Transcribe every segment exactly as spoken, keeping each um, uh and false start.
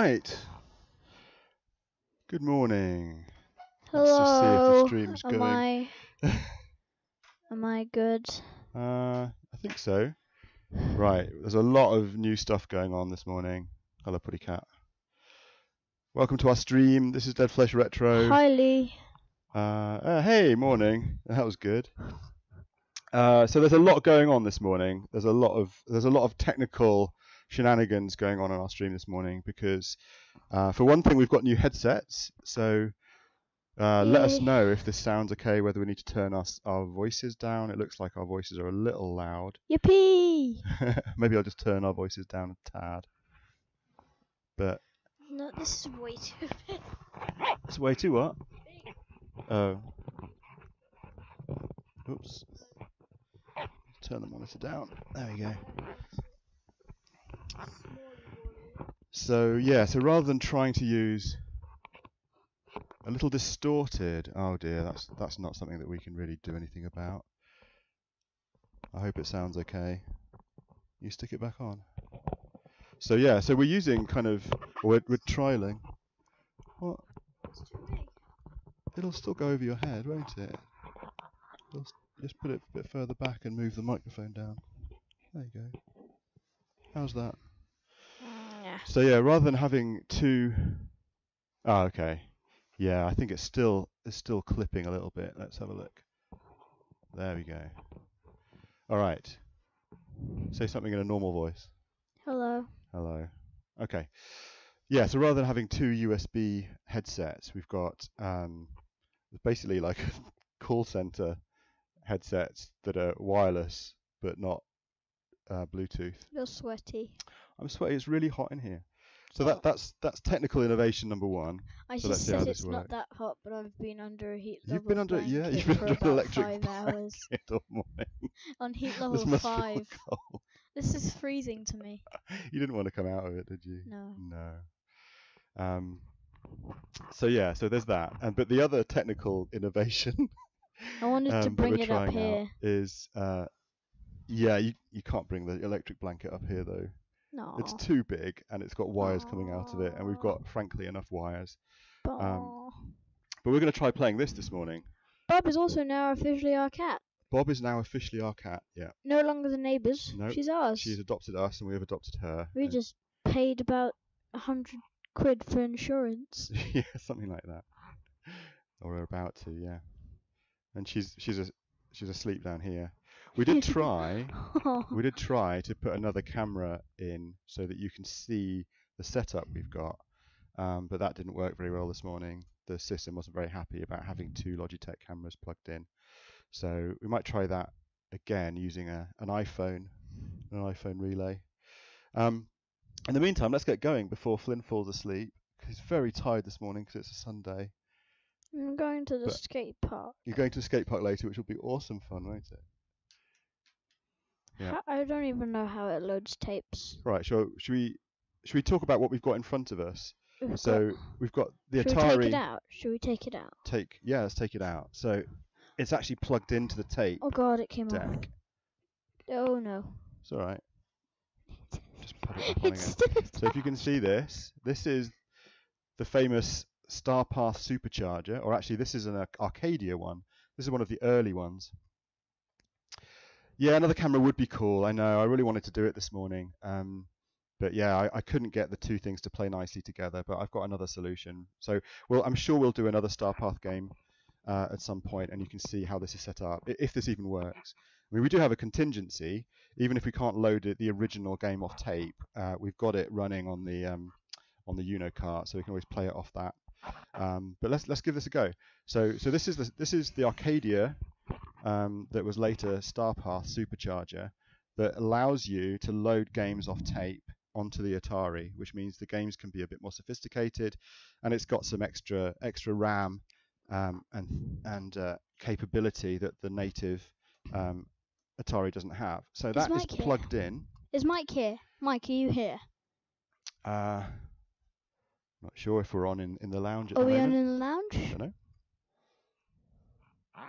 right. Good morning. Hello. Let's just see if the stream's am going. I, am I good? Uh, I think so. Right. There's a lot of new stuff going on this morning. Hello, pretty cat. Welcome to our stream. This is Dead Flesh Retro. Hi, Lee. Uh, uh, hey, morning. That was good. Uh, so there's a lot going on this morning. There's a lot of there's a lot of technical shenanigans going on in our stream this morning because, uh, for one thing, we've got new headsets. So uh, let us know if this sounds okay. Whether we need to turn us our voices down. It looks like our voices are a little loud. Yippee! Maybe I'll just turn our voices down a tad. But no, this is way too big. It's way too what? Oh. Oops. Turn the monitor down. There we go. So yeah, so rather than trying to use a little distorted, oh dear, that's that's not something that we can really do anything about. I hope it sounds okay. You stick it back on. So yeah, so we're using kind of we're, we're trialing. What? It's too big. It'll still go over your head, won't it? It'll just put it a bit further back and move the microphone down. There you go. How's that? Yeah. So yeah, rather than having two... Oh, okay. Yeah, I think it's still it's still clipping a little bit. Let's have a look. There we go. All right. Say something in a normal voice. Hello. Hello. Okay. Yeah, so rather than having two U S B headsets, we've got um, basically like a call center headsets that are wireless but not uh, Bluetooth. You're sweaty. I'm sweaty. It's really hot in here. So that that's that's technical innovation number one. I so just said it's works. Not that hot, but I've been under a heat level. You've been under yeah, you've been under an electric five hours all morning. On heat level this five. Must feel cold. This is freezing to me. You didn't want to come out of it, did you? No. No. Um, so yeah, so there's that. And but the other technical innovation I wanted um, to bring it up here is uh, yeah, you you can't bring the electric blanket up here though. No. It's too big and it's got wires Aww. Coming out of it, and we've got frankly enough wires. Um, but we're going to try playing this this morning. Bob is also now officially our cat. Bob is now officially our cat. Yeah. No longer the neighbours. Nope. She's ours. She's adopted us, and we have adopted her. We just paid about a hundred. quid for insurance. Yeah, something like that. Or we're about to, yeah. And she's she's a she's asleep down here. We did try oh. we did try to put another camera in so that you can see the setup we've got. Um, but that didn't work very well this morning. The system wasn't very happy about having two Logitech cameras plugged in. So we might try that again using a an iPhone, an iPhone relay. Um, In the meantime, let's get going before Flynn falls asleep. He's very tired this morning because it's a Sunday. I'm going to the but skate park. You're going to the skate park later, which will be awesome fun, won't it? Yeah. I don't even know how it loads tapes. Right, so should we should we talk about what we've got in front of us? We've so got, we've got the should Atari. Should we take it out? Should we take it out? Take yeah, let's take it out. So it's actually plugged into the tape. Oh God, it came out. Oh no. It's all right. Just so if you can see this, this is the famous Starpath Supercharger, or actually this is an Arcadia one. This is one of the early ones. Yeah, another camera would be cool. I know. I really wanted to do it this morning, um, but yeah, I, I couldn't get the two things to play nicely together. But I've got another solution. So well, I'm sure we'll do another Starpath game uh, at some point, and you can see how this is set up, if this even works. I mean, we do have a contingency. Even if we can't load it, the original game off tape, uh, we've got it running on the um, on the Uno cart, so we can always play it off that. Um, but let's let's give this a go. So so this is the this is the Arcadia um, that was later Starpath Supercharger that allows you to load games off tape onto the Atari, which means the games can be a bit more sophisticated, and it's got some extra extra RAM um, and and uh, capability that the native um, Atari doesn't have. So that is plugged in. Is Mike here? Mike, are you here? Uh, not sure if we're on in, in the lounge at the moment. Are we on in the lounge? I don't know. I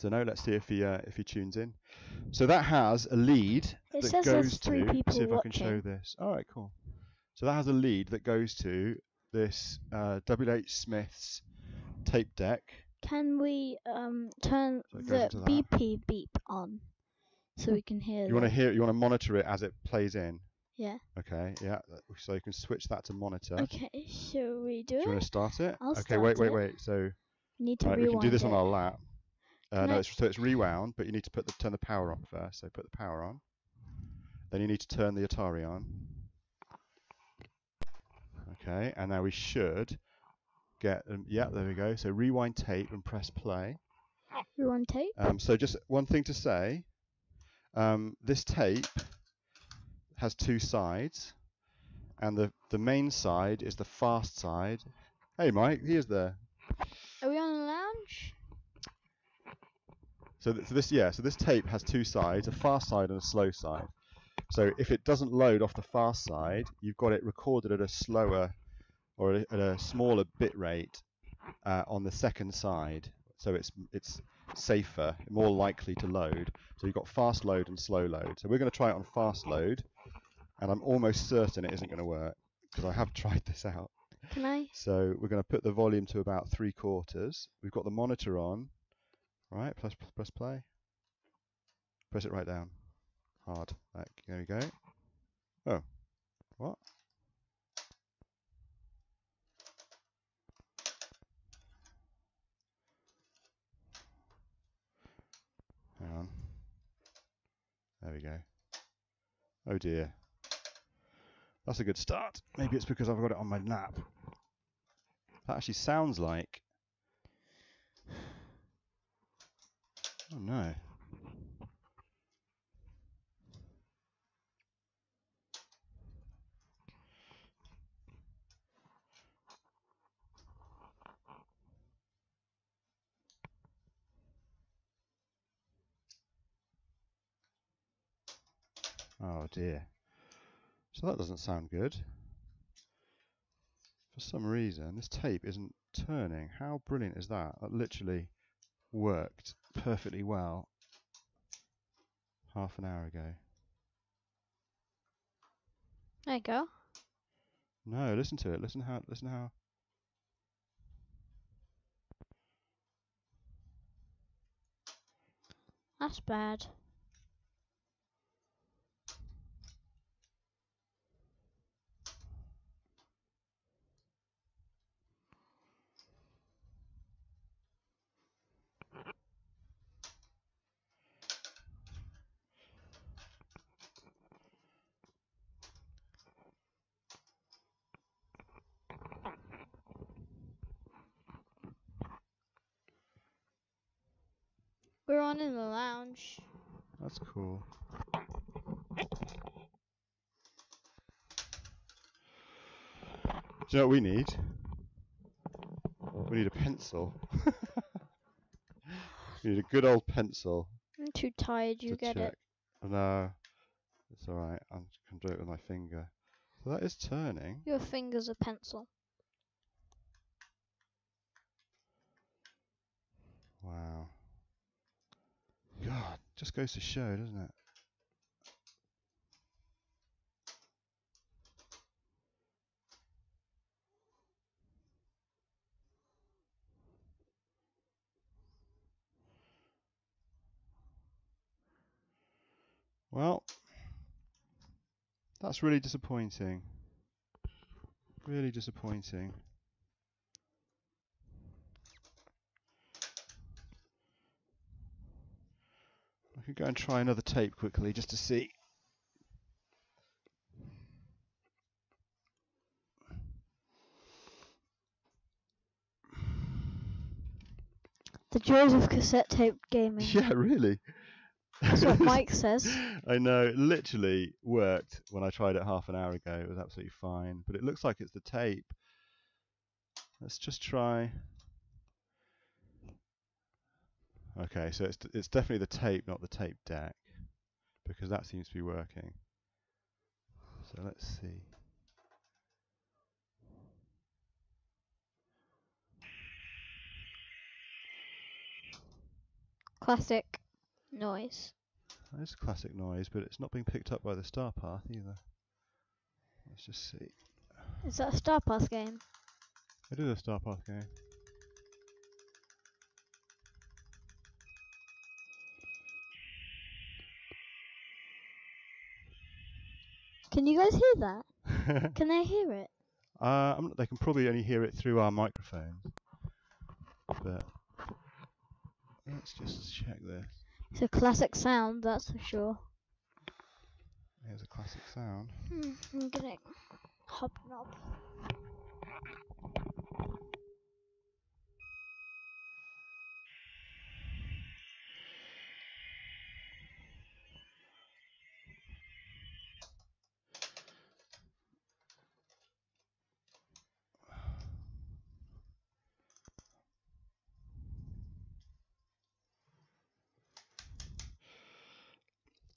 don't know. Let's see if he uh, if he tunes in. So that has a lead that goes to. Let's see if I can show this. All right, cool. So that has a lead that goes to this uh, W H Smith's tape deck. Can we um, turn so the beepy beep on so we can hear? You want to hear? You want to monitor it as it plays in. Yeah. Okay. Yeah. So you can switch that to monitor. Okay. Shall we do, do it? You want to start it? I'll okay, start wait, wait, wait. So we need to right, rewind. We can do this it. on our lap. Uh, no, it's, so it's rewound, but you need to put the turn the power on first. So put the power on. Then you need to turn the Atari on. Okay, and now we should get. Um, yeah, there we go. So rewind tape and press play. Rewind tape. Um, so just one thing to say. Um, this tape has two sides, and the the main side is the fast side. Hey, Mike, he is there. Are we on the lounge? So, th so this yeah, so this tape has two sides, a fast side and a slow side. So if it doesn't load off the fast side, you've got it recorded at a slower or at a smaller bit rate uh, on the second side. So it's it's safer, more likely to load. So you've got fast load and slow load. So we're going to try it on fast load, and I'm almost certain it isn't going to work because I have tried this out. Can I? So we're going to put the volume to about three quarters. We've got the monitor on. Right, press, press play. Press it right down. Hard. Like, there we go. Oh. What? Hang on. There we go. Oh dear. That's a good start. Maybe it's because I've got it on my lap. That actually sounds like... Oh no. Oh dear. So that doesn't sound good. For some reason, this tape isn't turning. How brilliant is that? That literally worked perfectly well half an hour ago. There you go. No, listen to it. Listen how. Listen how. That's bad. We're on in the lounge. That's cool. Do you know what we need? We need a pencil. We need a good old pencil. I'm too tired, you to get check. it. No, it's alright. I can do it with my finger. So that is turning. Your finger's a pencil. Wow. God, just goes to show, doesn't it? Well, that's really disappointing. Really disappointing. I could go and try another tape quickly just to see. The joys of cassette tape gaming. Yeah, really. That's what Mike says. I know. It literally worked when I tried it half an hour ago. It was absolutely fine. But it looks like it's the tape. Let's just try... Okay, so it's it's definitely the tape, not the tape deck, because that seems to be working. So let's see. Classic noise. It's classic noise, but it's not being picked up by the star path either. Let's just see. Is that a Starpath game? It is a Starpath game. Can you guys hear that? Can they hear it? Uh, I'm not, they can probably only hear it through our microphones. But let's just check this. It's a classic sound, that's for sure. It's a classic sound. Hmm, I'm gonna hobnob.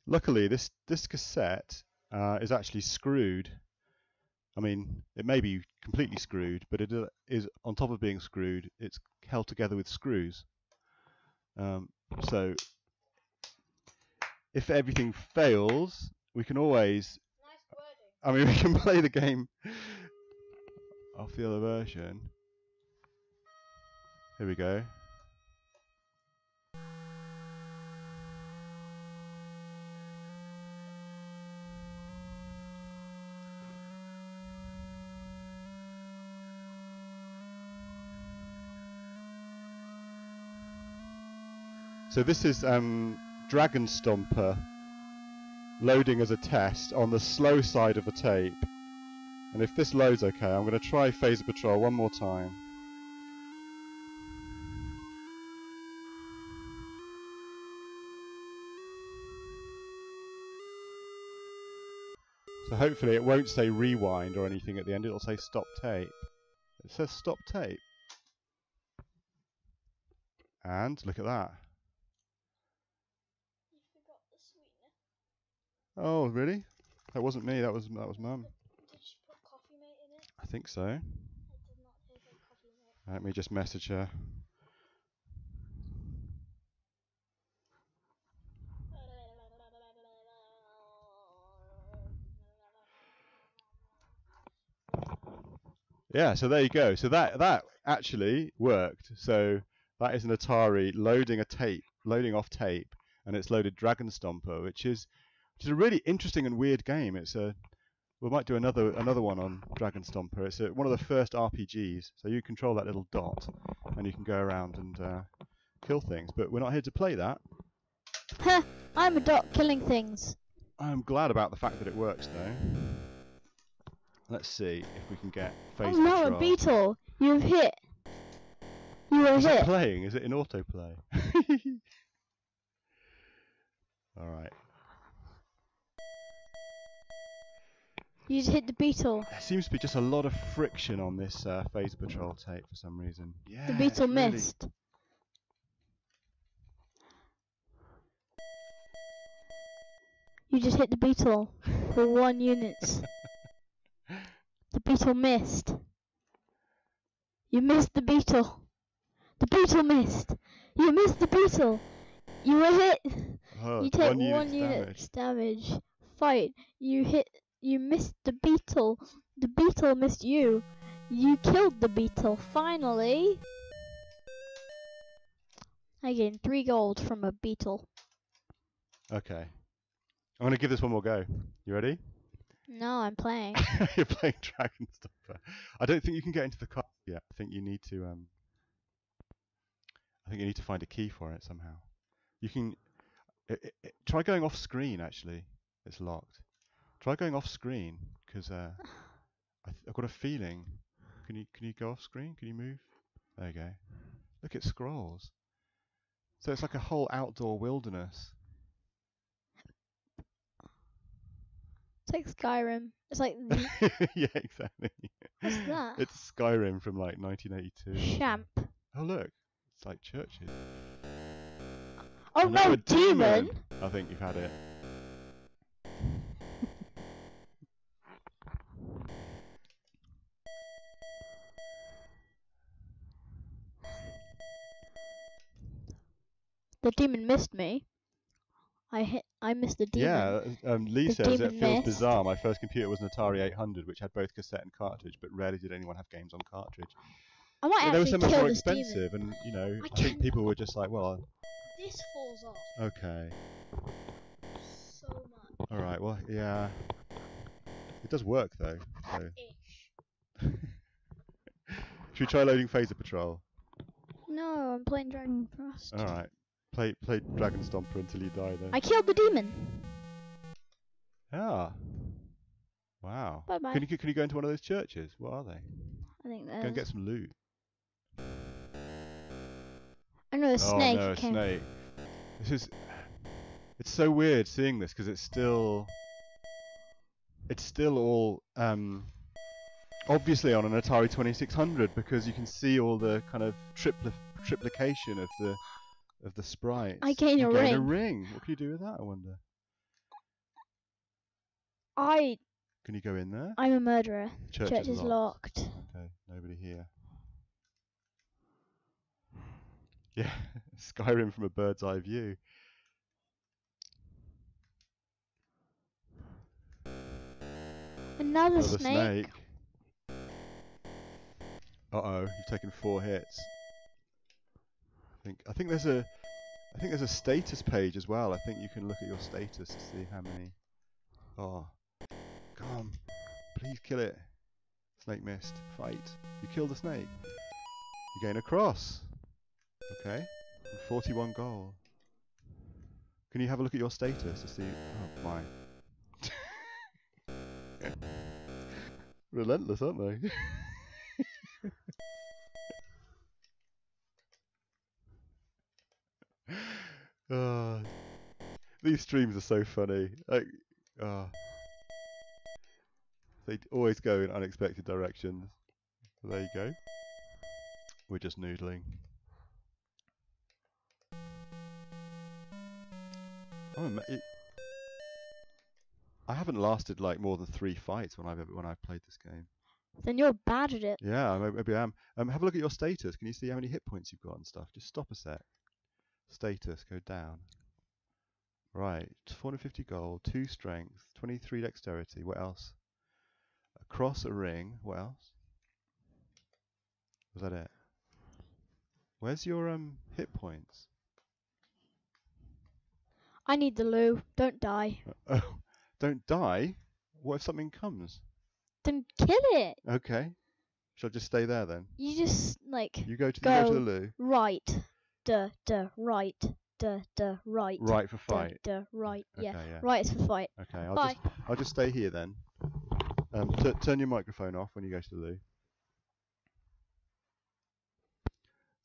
Luckily, this this cassette uh, is actually screwed. I mean, it may be completely screwed, but it is, on top of being screwed, it's held together with screws. Um, so, if everything fails, we can always. Nice wording. I mean, we can play the game off the other version. Here we go. So this is um, Dragon Stomper loading as a test on the slow side of the tape. And if this loads okay, I'm going to try Phaser Patrol one more time. So hopefully it won't say rewind or anything at the end, it'll say stop tape. It says stop tape. And look at that. Oh really? That wasn't me. That was that was Mum. Did she put Coffee Mate in it? I think so. I did not take a Coffee Mate. Let me just message her. Yeah. So there you go. So that that actually worked. So that is an Atari loading a tape, loading off tape, and it's loaded Dragon Stomper, which is. It's a really interesting and weird game. It's a we might do another another one on Dragon Stomper. It's a, one of the first R P Gs. So you control that little dot, and you can go around and uh, kill things. But we're not here to play that. Huh, I'm a dot killing things. I'm glad about the fact that it works though. Let's see if we can get Phaser Patrol. Oh no, a beetle! You've hit. You are hit. Is it playing? Is it in autoplay? All right. You just hit the beetle. There seems to be just a lot of friction on this uh, Phaser Patrol tape for some reason. Yeah, the beetle really missed. You just hit the beetle for one unit. The beetle missed. You missed the beetle. The beetle missed. You missed the beetle. You were hit. Oh, you take one, one unit damage. damage. Fight. You hit. You missed the beetle. The beetle missed you. You killed the beetle, finally. I gained three gold from a beetle. Okay. I'm going to give this one more go. You ready? No, I'm playing. You're playing Dragon Stomper. I don't think you can get into the car yet. I think you need to, um... I think you need to find a key for it somehow. You can... It, it, it, try going off screen, actually. It's locked. Try going off screen, because uh, I I've got a feeling. Can you can you go off screen? Can you move? There you go. Look, it scrolls. So it's like a whole outdoor wilderness. It's like Skyrim. It's like. Yeah, exactly. What's that? It's Skyrim from like nineteen eighty-two. Champ. Oh look, it's like churches. Oh and no, demon. demon! I think you've had it. The demon missed me. I hit I missed the demon. Yeah, um, Lee the says it feels missed. bizarre. My first computer was an Atari eight hundred, which had both cassette and cartridge, but rarely did anyone have games on cartridge. I might but actually They were so much more expensive, demon. and you know, I, I think people were just like, well. This falls off. Okay. So much. All right. Well, yeah. It does work though. So. Ish. Should we try loading Phaser Patrol? No, I'm playing Dragon Frost. All right. Play, play Dragon Stomper until you die, though. I killed the demon! Ah. Wow. Bye-bye. Can you, can you go into one of those churches? What are they? I think they're... Go and get some loot. I know a snake. Oh, no, a came. snake. This is... It's so weird seeing this, because it's still... It's still all... Um, obviously on an Atari twenty-six hundred, because you can see all the kind of tripli triplication of the... Of the sprites. I gain you a gain ring. a ring. What can you do with that, I wonder? I. Can you go in there? I'm a murderer. The church, church is, is locked. locked. Okay, nobody here. Yeah, Skyrim from a bird's eye view. Another, Another snake. snake. Uh oh, you've taken four hits. I think I think there's a I think there's a status page as well. I think you can look at your status to see how many. Oh, come on! Please kill it. Snake missed. Fight. You kill the snake. You gain a cross. Okay. And forty-one gold. Can you have a look at your status to see? Oh my! Relentless, aren't they? Uh, these streams are so funny. Like, uh, they always go in unexpected directions. There you go. We're just noodling. Oh, it, I haven't lasted like more than three fights when I've ever, when I've played this game. Then you're bad at it. Yeah, maybe I am. Um, have a look at your status. Can you see how many hit points you've got and stuff? Just stop a sec. Status, go down. Right, four hundred fifty gold, two strength, twenty-three dexterity. What else? A cross, a ring. What else? Was that it? Where's your um hit points? I need the loo. Don't die. Uh, oh, don't die? What if something comes? Then kill it. Okay. Shall I just stay there then? You just like. You go to the, go, go to the loo. Right. Duh, duh, right, duh, duh, right. Right for fight. Duh, duh right, okay, yeah. yeah. Right is for fight. Okay, I'll Bye. just I'll just stay here then. Um, t turn your microphone off when you go to the loo.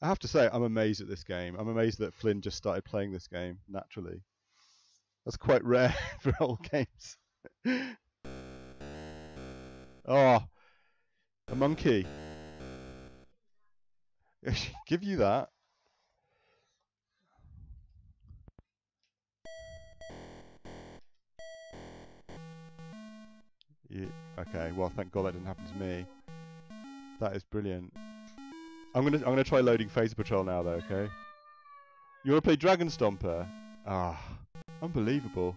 I have to say, I'm amazed at this game. I'm amazed that Flynn just started playing this game naturally. That's quite rare for old games. Oh, a monkey. Give you that. Yeah, okay, well thank God that didn't happen to me. That is brilliant. I'm gonna I'm gonna try loading Phaser Patrol now though, okay? You wanna play Dragon Stomper? Ah, unbelievable.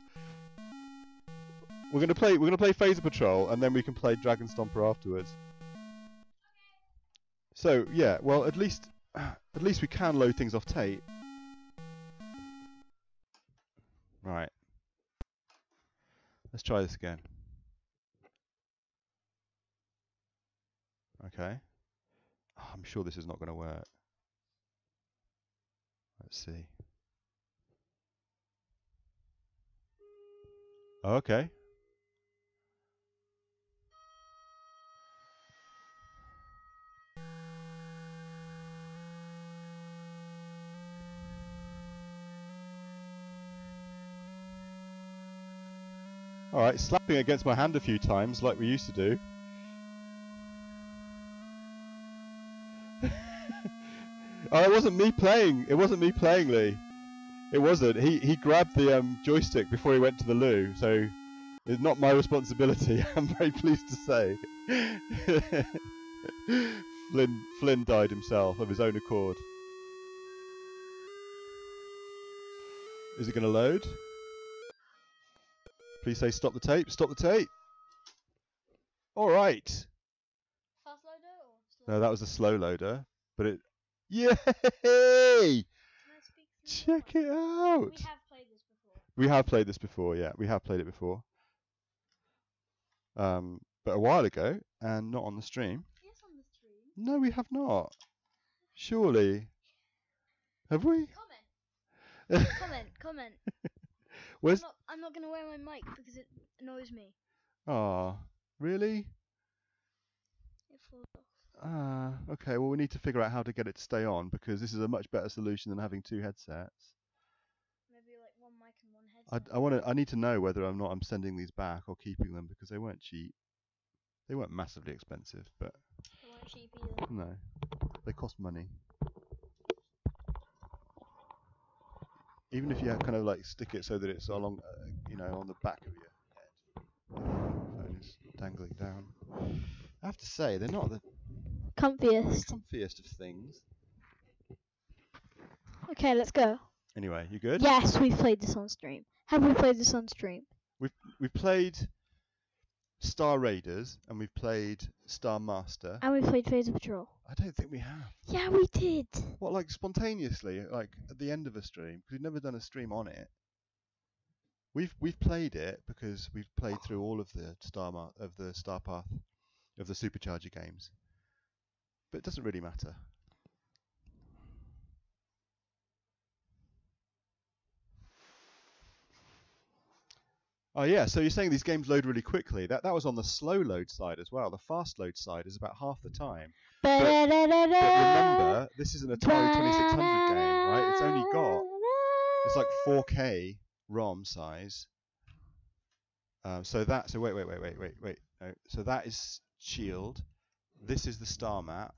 We're gonna play we're gonna play Phaser Patrol and then we can play Dragon Stomper afterwards. So yeah, well at least at least we can load things off tape. Right. Let's try this again. Okay. Oh, I'm sure this is not going to work. Let's see. Okay. All right, slapping against my hand a few times like we used to do. Oh, it wasn't me playing. It wasn't me playing, Lee. It wasn't. He he grabbed the um, joystick before he went to the loo, so it's not my responsibility. I'm very pleased to say. Flynn Flynn died himself of his own accord. Is it going to load? Please say stop the tape. Stop the tape. All right. Fast loader or slow? No, that was a slow loader. But it. Yay! Check it out. We have played this before. We have played this before. Yeah, we have played it before. Um, but a while ago, and not on the stream. Yes, on the stream. No, we have not. Surely. Have we? Comment. comment. Comment. Where's... I'm not, I'm not going to wear my mic because it annoys me. Ah, really? It falls off. Ah, okay. Well, we need to figure out how to get it to stay on because this is a much better solution than having two headsets. Maybe like one mic and one headset. I, I want to. I need to know whether or not I'm sending these back or keeping them because they weren't cheap. They weren't massively expensive, but they weren't cheap either. No, they cost money. Even if you have kind of like stick it so that it's along, uh, you know, on the back of your head. Phone is dangling down. I have to say, they're not the comfiest. Comfiest of things. Okay, let's go. Anyway, you good? Yes, we've played this on stream. Have we played this on stream? We've we've played Star Raiders and we've played Star Master. And we've played Phaser Patrol. I don't think we have. Yeah, we did. What, like spontaneously, like at the end of a stream? Because we've never done a stream on it. We've we've played it because we've played through all of the Star Mar of the Starpath of the Supercharger games. But it doesn't really matter. Oh yeah, so you're saying these games load really quickly. That that was on the slow load side as well. The fast load side is about half the time. But, but remember, this is an Atari twenty-six hundred game, right? It's only got, it's like four K ROM size. Um, so that, so wait, wait, wait, wait, wait, wait. No, so that is Shield. This is the star map.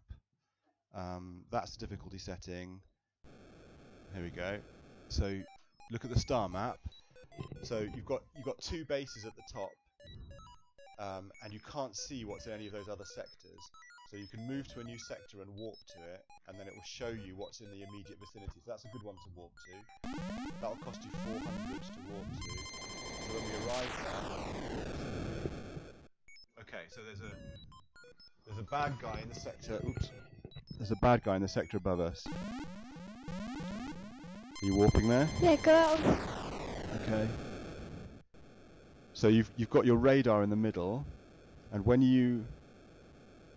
Um, that's the difficulty setting. Here we go. So look at the star map. So you've got you've got two bases at the top, um, and you can't see what's in any of those other sectors. So you can move to a new sector and walk to it, and then it will show you what's in the immediate vicinity. So that's a good one to walk to. That'll cost you four hundred to walk to. So when we arrive there, okay. So there's a there's a bad guy in the sector. Oops. There's a bad guy in the sector above us. Are you warping there? Yeah, go out. Okay. So you've you've got your radar in the middle, and when you,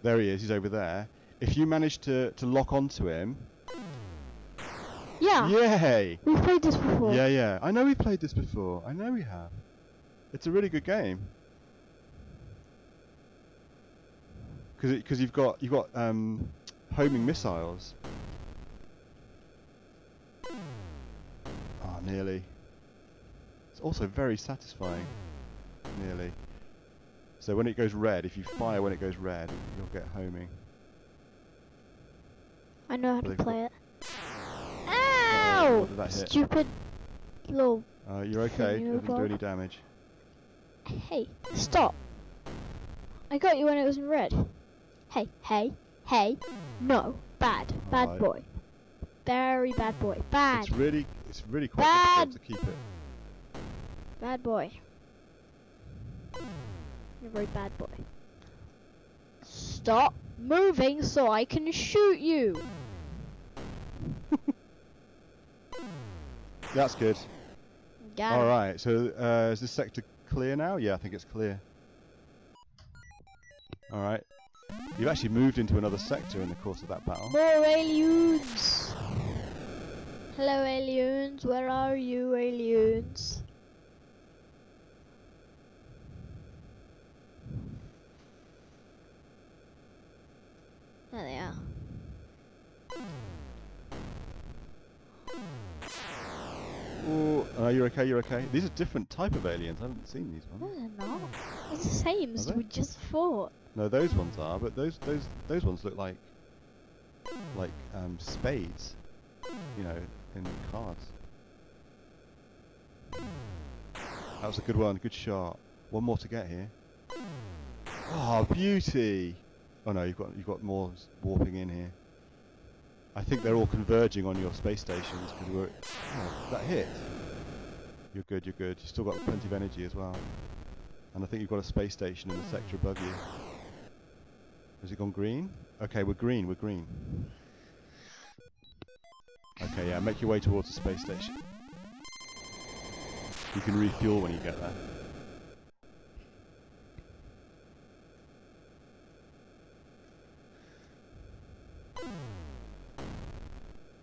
there he is, he's over there. If you manage to to lock onto him. Yeah. Yay! We've played this before. Yeah, yeah. I know we've played this before. I know we have. It's a really good game. Because because you've got you've got um, homing missiles. Ah, oh, nearly. It's also very satisfying, nearly. So when it goes red, if you fire when it goes red, you'll get homing. I know how to play it. Ow! Oh, stupid little. Uh, you're okay. It doesn't do any damage. Hey, stop! I got you when it was in red. Hey, hey, hey! No, bad, bad right. boy, very bad boy, bad. It's really, it's really quite bad. Difficult to keep it. Bad boy. You're a very bad boy. Stop moving so I can shoot you! That's good. Alright, so uh, is this sector clear now? Yeah, I think it's clear. Alright. You've actually moved into another sector in the course of that battle. More aliens! Hello aliens, where are you aliens? There they are. Oh, uh, you're okay, you're okay. These are different type of aliens. I haven't seen these ones. No, they're not. They're the same as we just fought. No, those ones are, but those those those ones look like like um, spades, you know, in cards. That was a good one, good shot. One more to get here. Oh, beauty! Oh no, you've got you've got more warping in here. I think they're all converging on your space stations because we're. Oh, that hit. You're good, you're good. You've still got plenty of energy as well. And I think you've got a space station in the sector above you. Has it gone green? Okay, we're green, we're green. Okay, yeah, make your way towards the space station. You can refuel when you get there.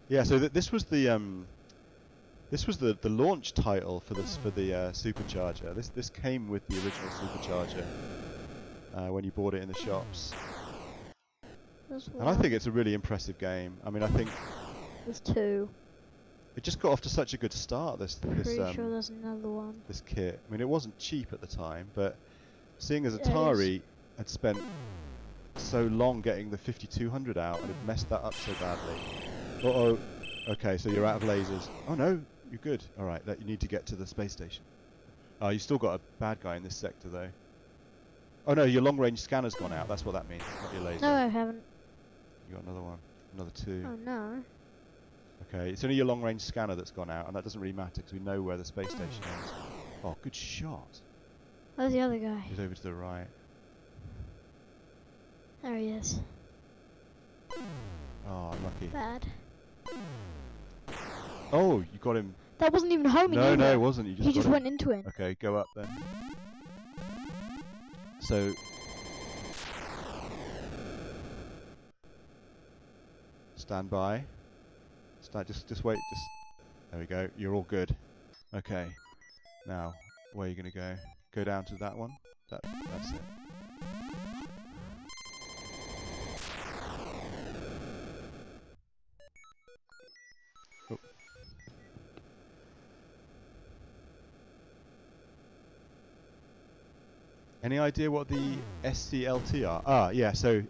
Yeah, so th this was the um, this was the the launch title for this for the uh, supercharger. This this came with the original supercharger uh, when you bought it in the shops. And I think it's a really impressive game. I mean, I think there's two. It just got off to such a good start. This this Pretty um, sure there's another one. This kit. I mean, it wasn't cheap at the time, but seeing as Atari had spent so long getting the fifty-two hundred out and had messed that up so badly. Uh oh, okay, so you're out of lasers. Oh no, you're good. Alright, you need to get to the space station. Oh, you've still got a bad guy in this sector though. Oh no, your long range scanner's gone out, that's what that means, not your laser. No, I haven't. You got another one, another two. Oh no. Okay, it's only your long range scanner that's gone out, and that doesn't really matter because we know where the space station is. Oh, good shot. Where's the other guy? He's over to the right. There he is. Oh, lucky. Bad. Oh, you got him. That wasn't even homing. No, no, it wasn't. You just, you just went into him. Okay, go up then. So, stand by. Stand. Just, just wait. Just. There we go. You're all good. Okay. Now, where are you gonna go? Go down to that one. That. That's it. Any idea what the S C L T are? Ah, yeah, so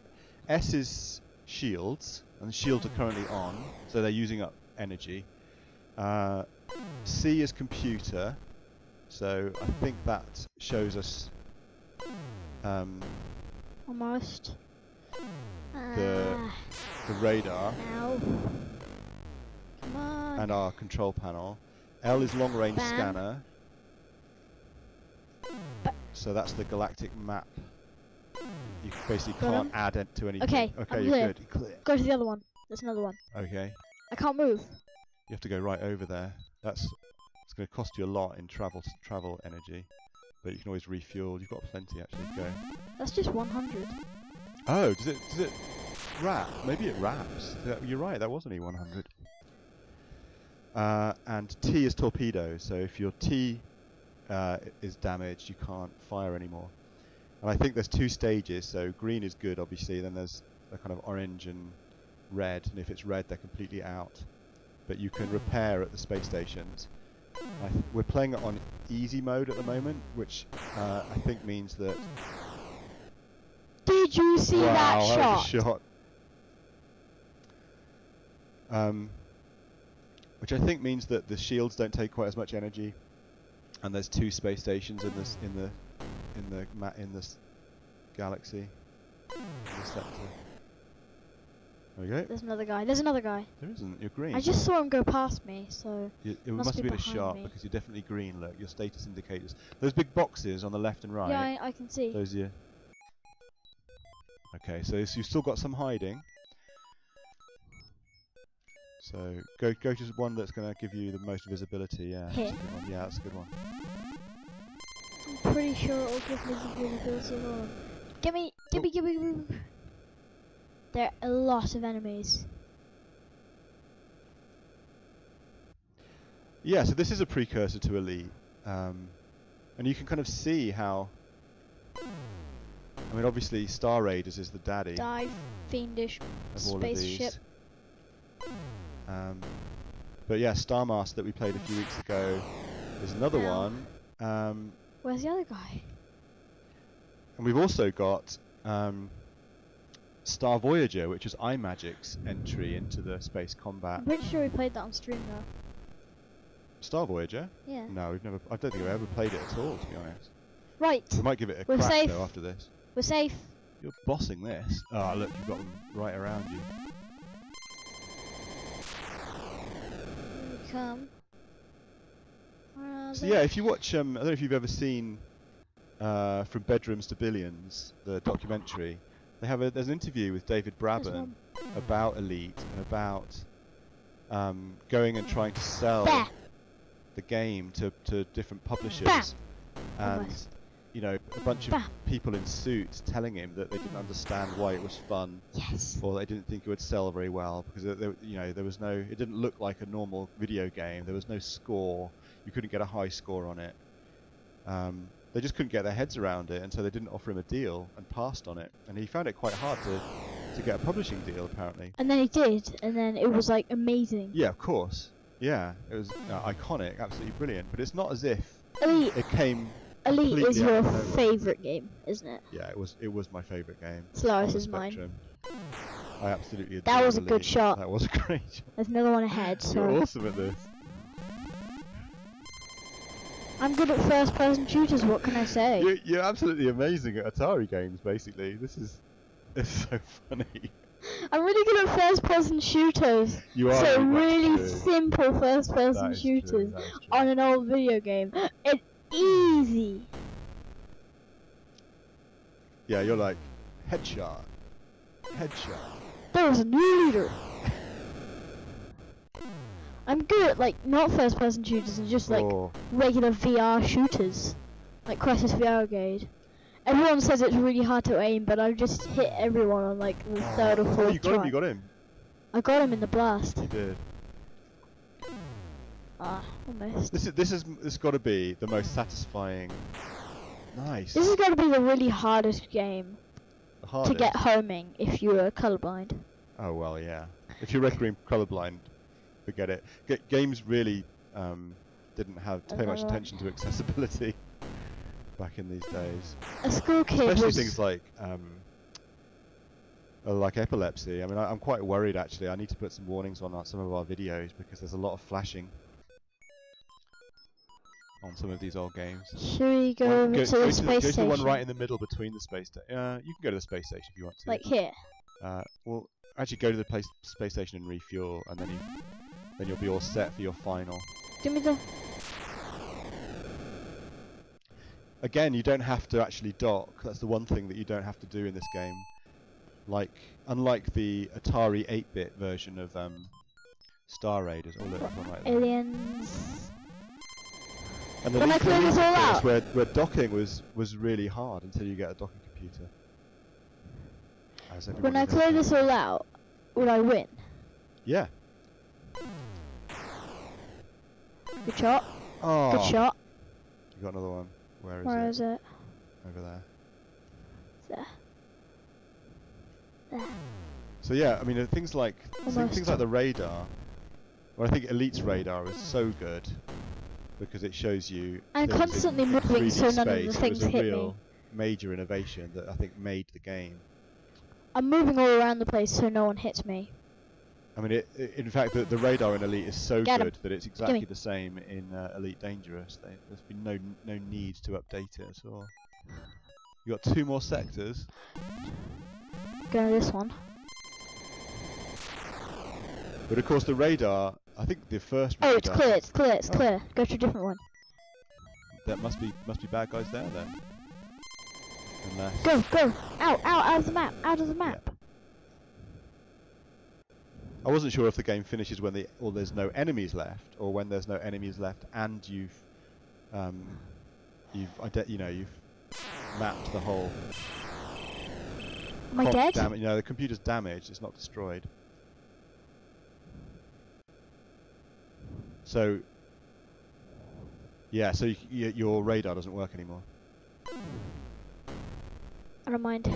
S is shields, and the shields are currently on, so they're using up energy. Uh, C is computer, so I think that shows us... Um, Almost. The, uh, the radar. Ow. Come on. And our control panel. L is long range Bam. scanner. So that's the galactic map. You basically Got can't him. add it to anything. Okay, okay, I'm you're clear. good. You're clear. Go to the other one. There's another one. Okay. I can't move. You have to go right over there. That's it's going to cost you a lot in travel travel energy, but you can always refuel. You've got plenty actually. Go. That's just one hundred. Oh, does it does it wrap? Maybe it wraps. You're right. That was only one hundred. Uh, and T is torpedo. So if your T Uh, is damaged, you can't fire anymore. And I think there's two stages, so green is good obviously, then there's a kind of orange and red, and if it's red they're completely out. But you can repair at the space stations. I th we're playing it on easy mode at the moment, which uh, I think means that... Did you see wow, that shot? That was a shot. Um, which I think means that the shields don't take quite as much energy. And there's two space stations in this in the in the ma in this galaxy. In this sector. There we go. There's another guy. There's another guy. There isn't. You're green. I just saw him go past me, so you, it must, must have be been a shot me. because you're definitely green. Look, your status indicators. Those big boxes on the left and right. Yeah, I, I can see. Those are your... Okay, so, so you've still got some hiding. So go go to one that's going to give you the most visibility. Yeah, that's a good one. Yeah, that's a good one. I'm pretty sure it'll give me the visibility of all of them. Gimme, gimme, gimme, gimme. There are a lot of enemies. Yeah, so this is a precursor to Elite, um, and you can kind of see how. I mean, obviously, Star Raiders is the daddy. Dive, fiendish, spaceship. Um, but yeah, Star Master that we played a few weeks ago is another um, one. Um, Where's the other guy? And we've also got um, Star Voyager, which is iMagic's entry into the space combat. I'm pretty sure we played that on stream though. Star Voyager? Yeah. No, we've never. I don't think we've ever played it at all, to be honest. Right. We might give it a We're crack safe. though after this. We're safe. You're bossing this. Oh look, you've got them right around you. Come. Uh, so yeah, if you watch, um, I don't know if you've ever seen uh, From Bedrooms to Billions, the documentary. They have a, there's an interview with David Brabham about Elite and about um, going and trying to sell bah. the game to, to different publishers. Bah. And, you know, a bunch of bah. people in suits telling him that they didn't understand why it was fun, yes. or they didn't think it would sell very well because, it, there, you know, there was no, it didn't look like a normal video game. There was no score. You couldn't get a high score on it. Um, They just couldn't get their heads around it, and so they didn't offer him a deal and passed on it. And he found it quite hard to, to get a publishing deal, apparently. And then he did, and then it was, like, amazing. Yeah, of course. Yeah, it was uh, iconic, absolutely brilliant. But it's not as if Elite, it came Elite is your favourite game, isn't it? Yeah, it was It was my favourite game. Solaris is mine. I absolutely adore That was Elite. a good shot. That was a great shot. There's another one ahead, so... You're awesome at this. I'm good at first-person shooters. What can I say? You're, you're absolutely amazing at Atari games. Basically, this is this is so funny. I'm really good at first-person shooters. You are. So really true. simple first-person shooters true, on an old video game. It's easy. Yeah, you're like headshot, headshot. There was a new leader. I'm good at, like, not first-person shooters and just, like, oh. regular V R shooters, like Crisis V R Grenade. Everyone says it's really hard to aim, but I've just hit everyone on, like, the third or fourth try. Oh, you got him, you got him. I got him in the blast. You did. Ah, almost. This is, this is, this has got to be the most satisfying. Nice. This has got to be the really hardest game the hardest. to get homing if you are colorblind. Oh, well, yeah. If you're red-green colorblind, forget it. G games really um, didn't have pay uh, much attention to accessibility back in these days. A school kid, especially things like um, like epilepsy. I mean, I, I'm quite worried actually. I need to put some warnings on some of our videos because there's a lot of flashing on some of these old games. Should we go well, over go, to go the space to, station? Go to the one right in the middle between the space station. Uh, you can go to the space station if you want to. Like here. Uh, well, actually, go to the place space station and refuel, and then you. Then you'll be all set for your final. Give me the... Again, you don't have to actually dock. That's the one thing that you don't have to do in this game. Like, unlike the Atari eight bit version of um, Star Raiders. Oh, look, one right there. Aliens. And the when I clear this all out. Where, where docking was, was really hard until you get a docking computer. When I clear this all out, will I win? Yeah. Good shot. Oh. Good shot. You got another one. Where is Where it? Where is it? Over there. There. There. So yeah, I mean things like Almost. things like the radar. Well, I think Elite's radar is so good because it shows you. I'm constantly moving, so none space. of the things hit me. It was a real me. major innovation that I think made the game. I'm moving all around the place, so no one hits me. I mean, it, it, in fact, the, the radar in Elite is so Get good him. that it's exactly the same in uh, Elite Dangerous. They, there's been no no need to update it at all. You got two more sectors. Go to this one. But of course, the radar. I think the first. Oh, radar, it's clear! It's clear! It's oh. clear! Go to a different one. That must be must be bad guys there then. Unless go go! Out! Out! Out of the map! Out of the map! Yeah. I wasn't sure if the game finishes when the, or there's no enemies left, or when there's no enemies left and you've, um, you've, ide you know, you've mapped the whole. Am I dead? You know, the computer's damaged; it's not destroyed. So, yeah, so you, you, your radar doesn't work anymore. I don't mind,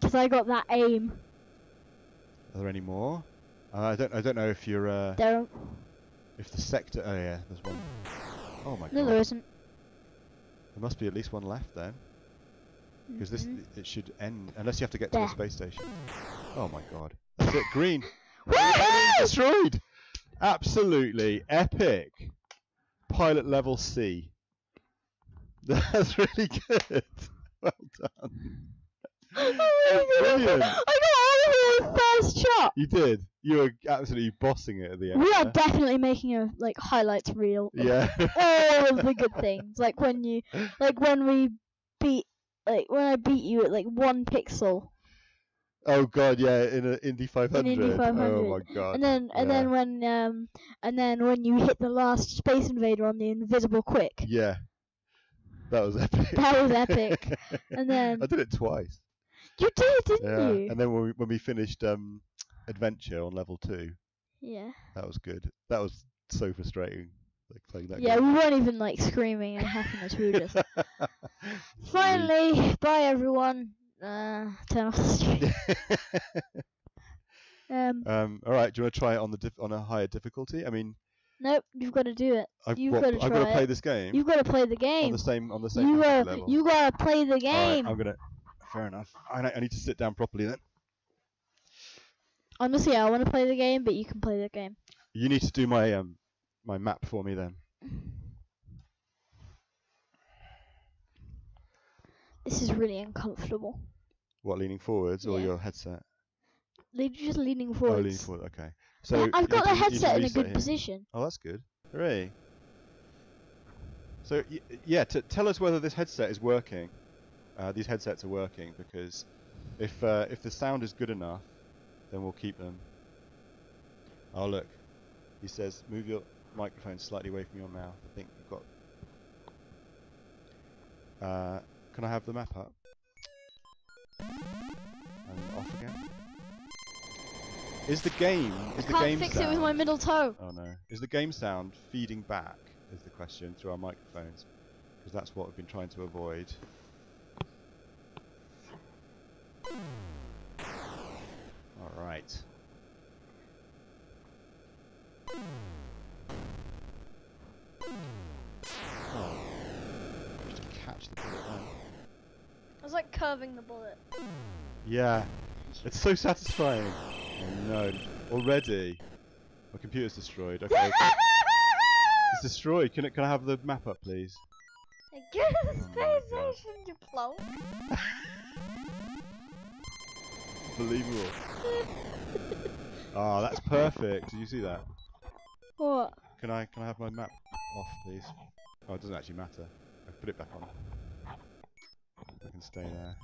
because I got that aim. Are there any more? Uh, I don't. I don't know if you're. Uh, there. Are if the sector. Oh yeah, there's one. Oh my no, god. No, there isn't. There must be at least one left then, because mm-hmm. this it should end unless you have to get there. to the space station. Oh my god. That's it. Green. Destroyed. Absolutely epic. Pilot level C. That's really good. Well done. Oh my god. Brilliant. I got all of them in the first shot. You did. You were absolutely bossing it at the end. We are definitely making a like highlights reel. Yeah. All of the good things. Like when you, like when we beat, like when I beat you at like one pixel. Oh god, yeah, in an Indy five hundred. In Indy five hundred. Oh my god. And then, and yeah. then when, um, and then when you hit the last Space Invader on the invisible quick. Yeah. That was epic. That was epic. And then I did it twice. You did, didn't yeah. you? And then when we, when we finished um, Adventure on level two. Yeah. That was good. That was so frustrating. Like playing that yeah, game. We weren't even like screaming and happiness. We were just. Finally, bye everyone. Uh, turn off the stream. um, um. All right. Do you want to try it on the dif- on a higher difficulty? I mean. Nope, you've got to do it. I've, you've what, got to try I've got to play it. this game. You've got to play the game. On the same on the same you gotta, level. You got to play the game. All right, I'm gonna. Fair enough. I, I need to sit down properly then. Honestly, I want to play the game, but you can play the game. You need to do my um my map for me then. This is really uncomfortable. What, leaning forwards yeah. or your headset? They're just leaning forwards. Oh, leaning forward. Okay. So yeah, I've got the headset in a good here. position. Oh, that's good. Hooray. So y yeah, t tell us whether this headset is working. Uh, these headsets are working because if uh, if the sound is good enough, then we'll keep them. Oh look, he says, move your microphone slightly away from your mouth. I think we've got. Uh, can I have the map up? And off again. Is the game? Is I the can't game fix sound? it with my middle toe. Oh no! Is the game sound feeding back? Is the question through our microphones? Because that's what we've been trying to avoid. Alright. Oh. Just to catch the bullet there. I was like curving the bullet. Yeah. It's so satisfying. Oh no. Already. My computer's destroyed. Okay. It's destroyed. Can it, can I have the map up please? I guess the space station, you plonk. Unbelievable. Ah, oh, that's perfect. Did you see that? What? Can I can I have my map off, please? Oh, it doesn't actually matter. I can put it back on. I can stay there.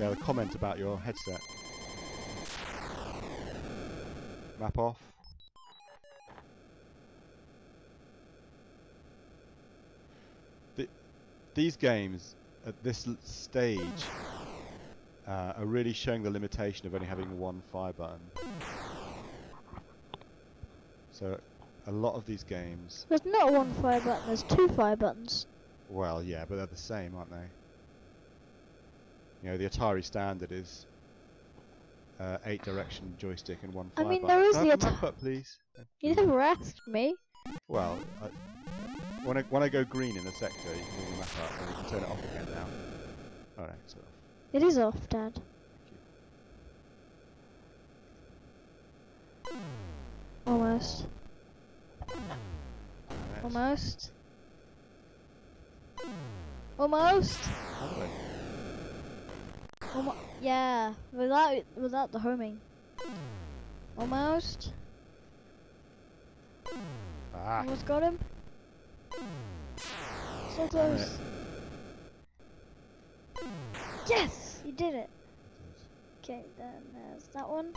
Yeah, the comment about your headset. Map off. The, these games at this l stage. Uh, are really showing the limitation of only having one fire button. So, a lot of these games... There's not one fire button, there's two fire buttons. Well, yeah, but they're the same, aren't they? You know, the Atari standard is uh, eight direction joystick and one fire button. I mean, button. there is Can the Atari... Up, please? You never asked me. Well, I, when, I, when I go green in the sector, you can move the map up and you can turn it off again now. Alright, so... It is off, Dad. Thank you. Almost. Right. Almost. Almost. Almost. Yeah, without it, without the homing. Almost. Ah. Almost got him. So close. Yes! You did it! Okay, then there's that one.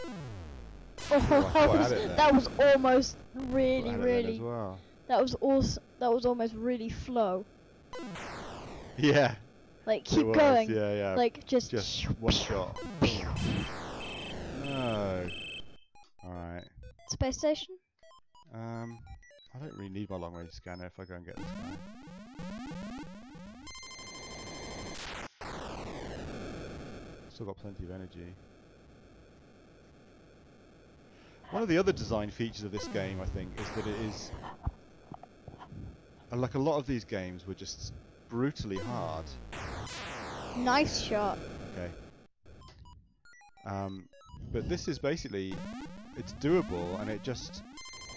Oh, well, that, was, that was almost really, well, really... Well. That was also, that was almost really flow. Yeah. Like, keep was, going. Yeah, yeah. Like, just... Just one shot. No. Alright. Space station? Um, I don't really need my long-range scanner if I go and get this guy. Still got plenty of energy. One of the other design features of this game, I think, is that it is... Uh, like a lot of these games were just brutally hard. Nice shot. Okay. Um, but this is basically... It's doable and it just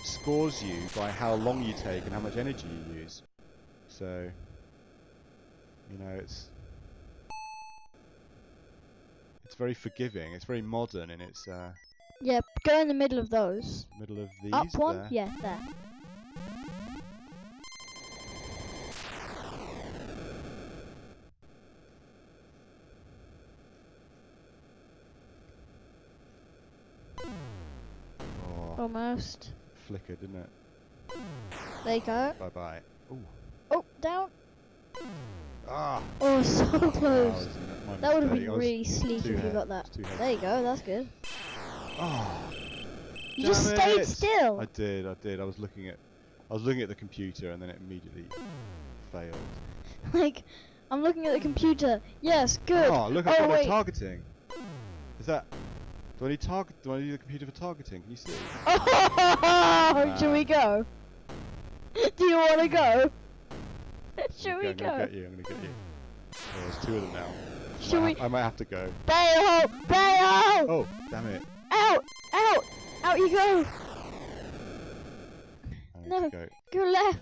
scores you by how long you take and how much energy you use. So... You know, it's... very forgiving. It's very modern in its. Uh, yeah, go in the middle of those. Middle of these. Up one. There. Yeah, there. Almost. Flickered, didn't it? There you go. Bye bye. Ooh. Oh, down. Ah. Oh, so close. Oh, that would have been really sleek if you got that. There you go. That's good. Oh. You Damn just it. stayed still. I did. I did. I was looking at. I was looking at the computer, and then it immediately failed. Like, I'm looking at the computer. Yes, good. Oh, look! I've got no targeting. Is that? Do I need target? Do I need the computer for targeting? Can you see? Oh, nah. Should we go? Do you want to go? Should we go? I'm gonna get you. I'm gonna get you. Oh, there's two of them now. Should we? I might have to go. Bail! Bail! Oh, damn it! Out! Out! Out you go! No, go. go left,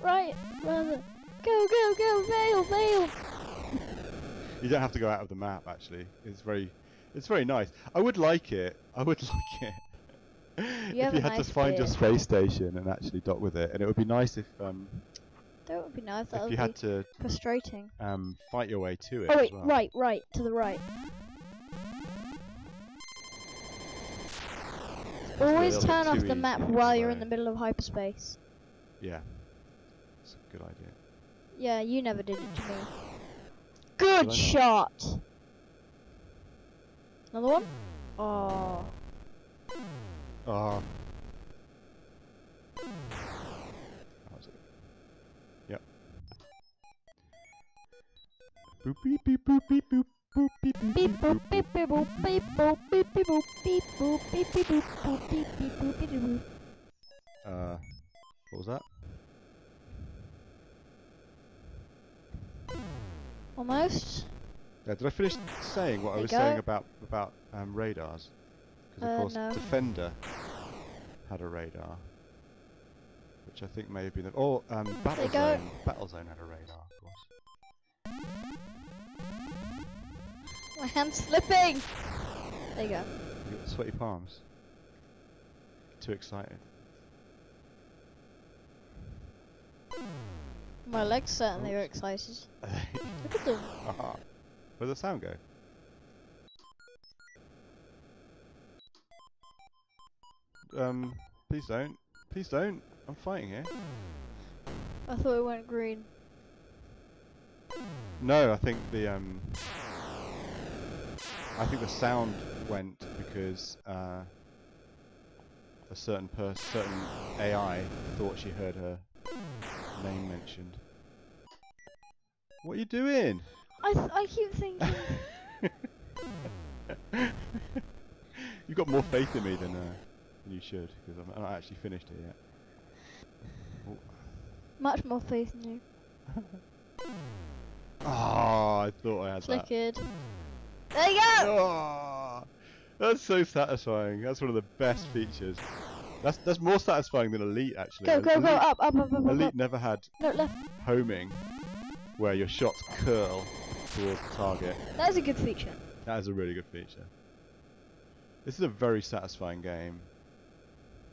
right, rather. Go, go, go! Bail! Bail! You don't have to go out of the map. Actually, it's very. It's very nice. I would like it. I would like it. You if you had nice to find beard. your space station and actually dock with it, and it would be nice if um. That would be nice. That if would you be had to frustrating. Um, fight your way to it. Oh wait, as well. right, right, to the right. It's Always turn off the map while you're in the middle of hyperspace. Yeah, it's a good idea. Yeah, you never did it to me. Good shot. Another one? Oh. Oh. That was it. Yep. Boop beep beep boop beep boop boop beep beep boop beep beep boop beep boop beep beep boop beep boop beep beep boop boop beep beep boop beep boop. Uh, what was that? Almost. Yeah, did I finish saying what there I was saying about about um, radars? Because of uh, course no. Defender had a radar, which I think may have been. Oh, um, Battlezone. Battlezone had a radar, of course. My hand's slipping. There you go. You got sweaty palms. Too excited. My legs certainly Oops. are excited. Look at them. Uh-huh. Where'd the sound go? Um, please don't. Please don't. I'm fighting here. I thought it went green. No, I think the, um... I think the sound went because, uh... a certain person, certain A I thought she heard her name mentioned. What are you doing? I, th I keep thinking. You've got more faith in me than, uh, than you should, because I'm not actually finished it yet. Oh. Much more faith in you. Ah, oh, I thought I had Flickered. that. There you go! Oh, that's so satisfying. That's one of the best features. That's that's more satisfying than Elite, actually. Go, go, Elite, go, up, up, up, up. Elite up. never had no, left. homing, where your shots curl towards the target. That is a good feature. That is a really good feature. This is a very satisfying game.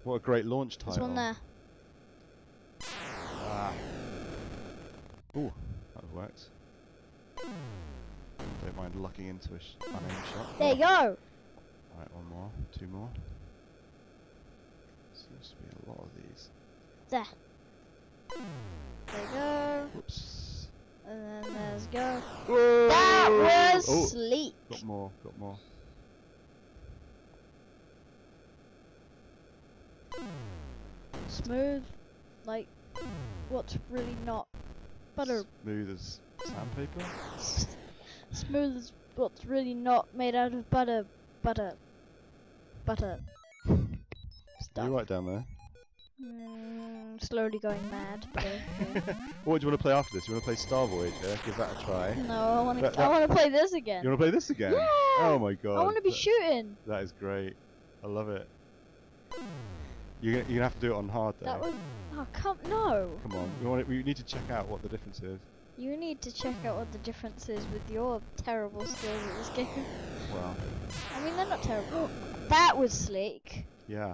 What a great launch title. There's one there. Ah. Ooh, that worked. Don't mind lucking into a sh unaimed shot. There you go! Alright, one more, two more. Seems to be a lot of these. There. There you go. Whoops. And then there's go. Whoa. That was oh. sleek. Got more, got more. Smooth, like what's really not butter. Smooth as sandpaper. Smooth as what's really not made out of butter, butter, butter. Stuff. You're right down there. Mm, slowly going mad. But okay. What do you want to play after this? You want to play Star Voyager? Give that a try. No, I want to. I want to play this again. You want to play this again? Yeah. Oh my god. I want to be that, shooting. That is great. I love it. You're gonna, you're gonna have to do it on hard though. That was. Oh come no. Come on. We want. It, we need to check out what the difference is. You need to check out what the difference is with your terrible skills at this game. Well, I mean, they're not terrible. That was sleek. Yeah.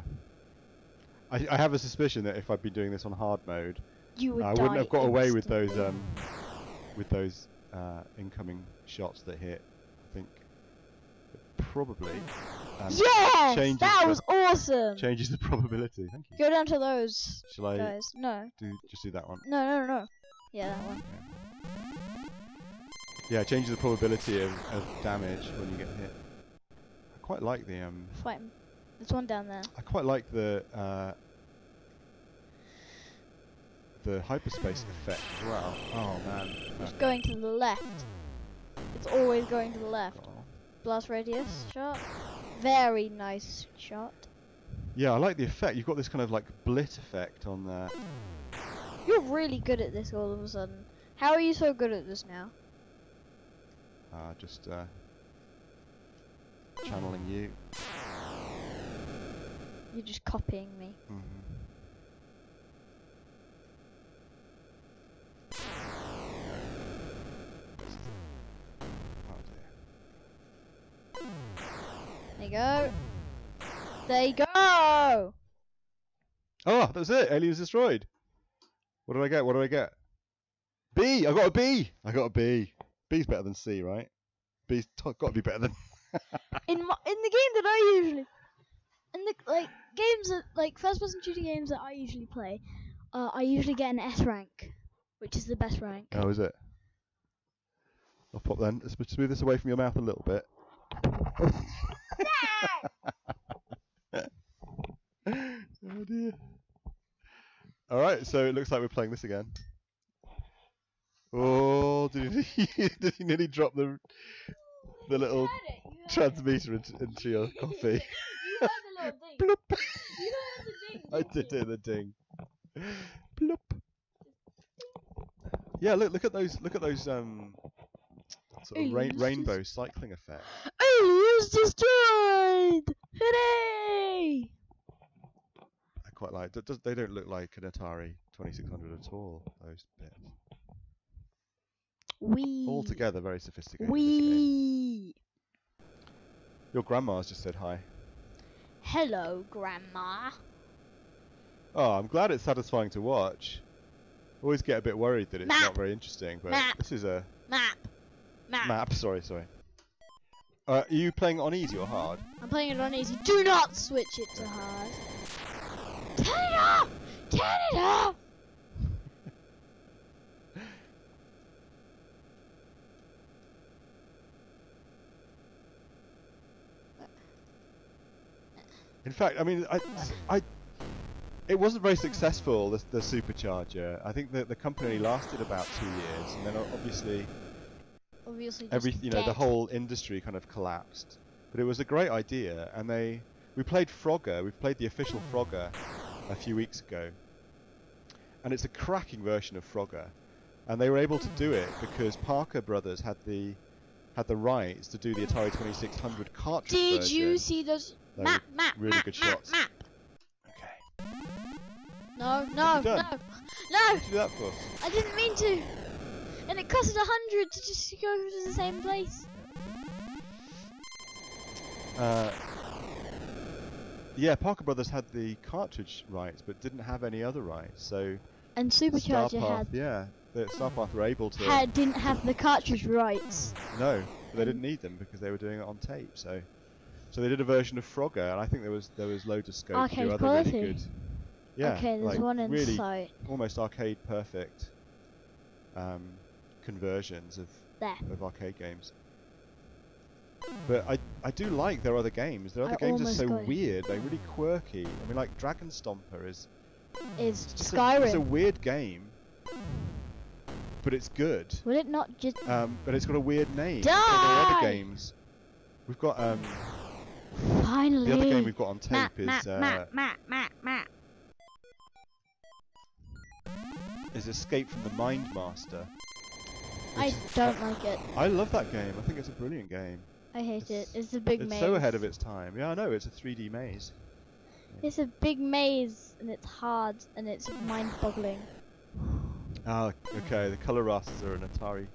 I, I have a suspicion that if I'd been doing this on hard mode, you would uh, I wouldn't have got away with those um, with those uh, incoming shots that hit. I think probably. Um, yes, changes that was awesome. Changes the probability. Thank you. Go down to those. Shall I? Guys? No. Do just do that one. No, no, no. Yeah, that one. Yeah, it changes the probability of, of damage when you get hit. I quite like the um. Fight. There's one down there. I quite like the uh, the hyperspace effect as well. Oh man. It's okay. Going to the left. It's always going to the left. Oh. Blast radius shot. Very nice shot. Yeah, I like the effect. You've got this kind of like blit effect on there. You're really good at this all of a sudden. How are you so good at this now? Uh, just uh, channeling you. You're just copying me. Mm-hmm. Oh dear. There you go. There you go. Oh, that was it. Alien's destroyed. What did I get? What did I get? B. I got a B. I got a B. B's better than C, right? B's got to be better than. in my, in the game that I usually. In the like games that like first-person shooter games that I usually play, uh, I usually get an S rank, which is the best rank. Oh, is it? I'll pop then. Let's move this away from your mouth a little bit. Oh dear. All right, so it looks like we're playing this again. Oh, did he, did he nearly drop the the little you heard it, you heard transmitter it. Into, into your coffee? You heard the little ding. You heard the ding. I did hear the ding. Plop. Yeah, look, look at those, look at those um sort of rain, rainbow cycling effect. Oh, it's destroyed! Hooray! I quite like. That does, they don't look like an Atari twenty-six hundred at all. Those bits. Wee. Altogether very sophisticated. Wee. Your grandma's just said hi. Hello, Grandma. Oh, I'm glad it's satisfying to watch. Always get a bit worried that it's Map. Not very interesting, but Map. This is a Map. Map. Map. Sorry, sorry. Uh, are you playing on easy or hard? I'm playing it on easy. Do not switch it to hard. Turn it off! Turn it off! In fact, I mean, I, I, it wasn't very successful, the, the supercharger. I think that the company lasted about two years, and then obviously, obviously every, you know, dead. The whole industry kind of collapsed. But it was a great idea, and they, we played Frogger, we played the official Frogger a few weeks ago, and it's a cracking version of Frogger, and they were able to do it because Parker Brothers had the, had the rights to do the Atari twenty-six hundred cartridge version. Did you see those? Map, map, really map, good map, shots. Map. Okay. No, no, no, no. What did you do that for? I didn't mean to. And it costed a hundred to just go to the same place. Uh, yeah, Parker Brothers had the cartridge rights, but didn't have any other rights. So. And Supercharger Starpath, had. Yeah, the Starpath were able to. Had, didn't have the cartridge rights. No, they didn't need them because they were doing it on tape. So. So they did a version of Frogger, and I think there was there was loads of scope arcade to do other quality. Really good. Yeah, okay, there's like one in really sight. Almost arcade perfect um, conversions of there. Of arcade games. But I I do like their other games. Their other I games are so weird. They're really quirky. I mean, like Dragon Stomper is is Skyrim. A, it's a weird game, but it's good. Will it not just? Um, but it's got a weird name. Die! Their other games. We've got um. Finally. The other game we've got on tape map, is map, uh, map, map, map, map. Is Escape from the Mind Master. I don't like it. I love that game. I think it's a brilliant game. I hate it's, it. It's a big it's maze. It's so ahead of its time. Yeah, I know. It's a three D maze. It's a big maze, and it's hard, and it's mind-boggling. Ah, okay, the colour rasters are an Atari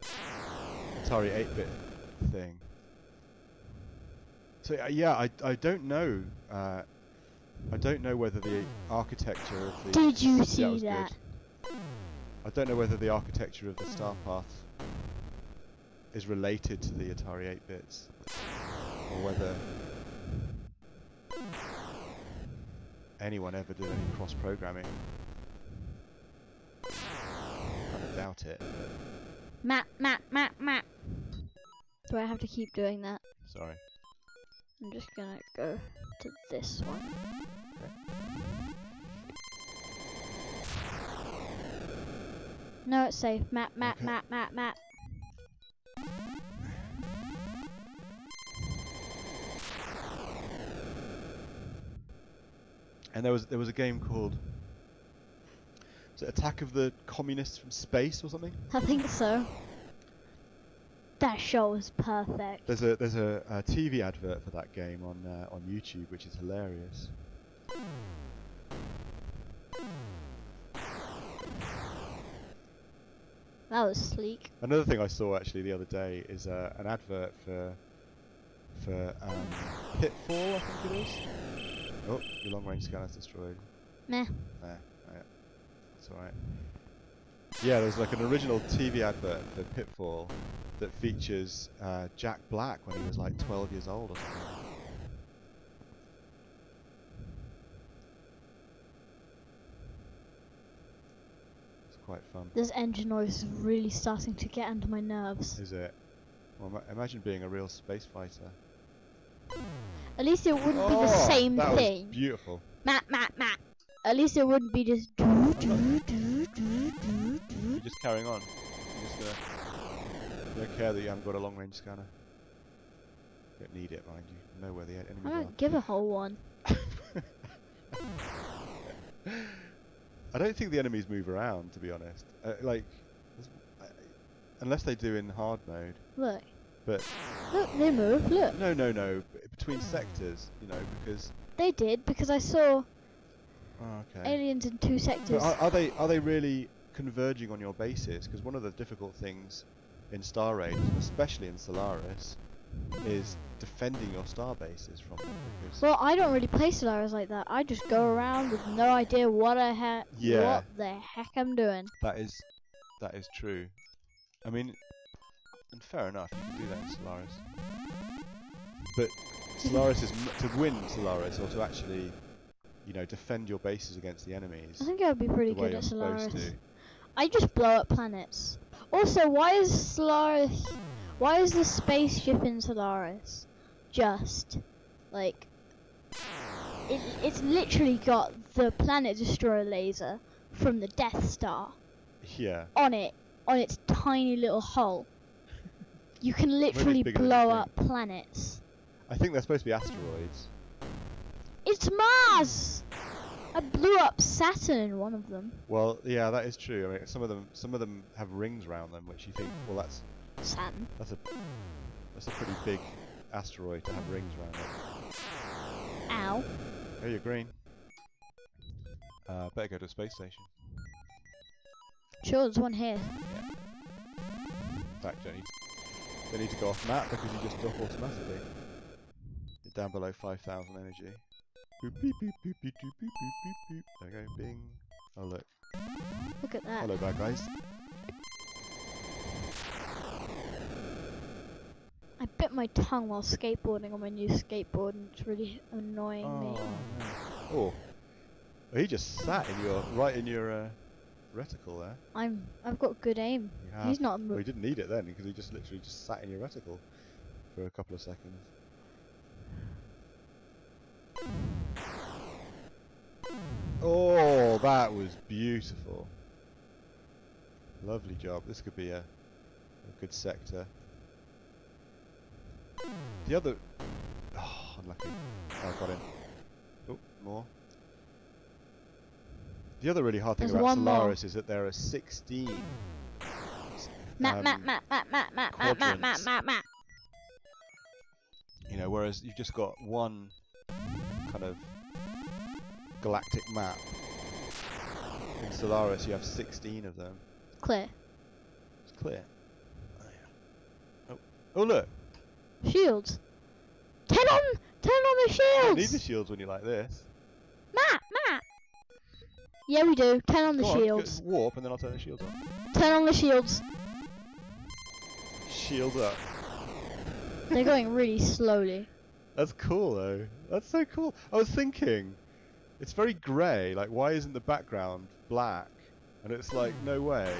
Atari eight bit thing. So uh, yeah, I, I don't know uh, I don't know whether the architecture of the Did you see that? that? Good. I don't know whether the architecture of the Starpath is related to the Atari eight bits or whether anyone ever did any cross programming. Doubt it. Map, map, map, map. Do I have to keep doing that? Sorry. I'm just gonna go to this one. Okay. No, it's safe. Map, map, okay. map, map, map. And there was there was a game called Attack of the Communists from Space or something? I think so. That show was perfect. There's a there's a, a T V advert for that game on uh, on YouTube, which is hilarious. That was sleek. Another thing I saw actually the other day is uh, an advert for for um, Pitfall, I think it is. Oh, your long range scanner's destroyed. Meh. Nah. Alright. Yeah, there's like an original T V advert for Pitfall that features uh, Jack Black when he was like twelve years old or something. It's quite fun. This engine noise is really starting to get under my nerves. Is it? Well, imagine being a real space fighter. At least it wouldn't oh, be the same that thing. Was beautiful. Map, map, map. At least it wouldn't be just do do do do do do. Just carrying on. I'm just uh, don't care that you haven't got a long range scanner. Don't need it, mind you. Know where the enemies are. I don't give a whole one. I don't think the enemies move around, to be honest. Uh, like, uh, unless they do in hard mode. Look. But look, they move. Look. No, no, no. Between sectors, you know, because they did because I saw. Oh, okay. Aliens in two sectors. Are, are they are they really converging on your bases? Because one of the difficult things in Star Raiders, especially in Solaris, is defending your star bases from them. Well, I don't really play Solaris like that. I just go around with no idea what I ha yeah. what the heck I'm doing. That is that is true. I mean, and fair enough, you can do that in Solaris. But Solaris is m to win Solaris or to actually. You know, defend your bases against the enemies. I think I would be pretty good at Solaris. I just blow up planets. Also, why is Solaris... Why is the spaceship in Solaris just, like... It, it's literally got the planet destroyer laser from the Death Star. Yeah. On it. On its tiny little hull. You can literally blow up planets. I think they're supposed to be asteroids. It's Mars! I blew up Saturn in one of them. Well, yeah, that is true. I mean, some of them, some of them have rings around them, which you think, well, that's Saturn. That's a that's a pretty big asteroid to have rings around it. Ow! Oh, you're green. Uh, better go to a space station. Sure, there's one here. Yeah. In fact, don't need don't need to go off map because you just duck automatically. You're down below five thousand energy. Boop, beep, beep, beep, beep, beep, beep, beep, beep. There we go, bing. Oh, look. Look at that. Hello, bad guys. I bit my tongue while skateboarding on my new skateboard, and it's really annoying oh, me. No. Oh. Well, he just sat in your, right in your uh, reticle there. I'm, I've got good aim. Yeah. He's not... Well, he didn't need it then, because he just literally just sat in your reticle for a couple of seconds. Oh, that was beautiful. Lovely job. This could be a, a good sector. The other... Oh, unlucky. Oh, I got him. Oh, more. The other really hard thing There's about Solaris more. is that there are sixteen... Map, um, map, map, map, map, map, map, map, map, map, map. You know, whereas you've just got one kind of... galactic map. In Solaris you have sixteen of them. clear. It's clear. Oh, yeah. Oh. Oh, look. Shields. Turn on, turn on the shields. You need the shields when you're like this. Matt, Matt. Yeah, we do. Turn on the Go shields. On, warp, and then I'll turn the shields on. Turn on the shields. Shields up. They're going really slowly. That's cool, though. That's so cool. I was thinking, it's very grey. Like, why isn't the background black? And it's like, no way.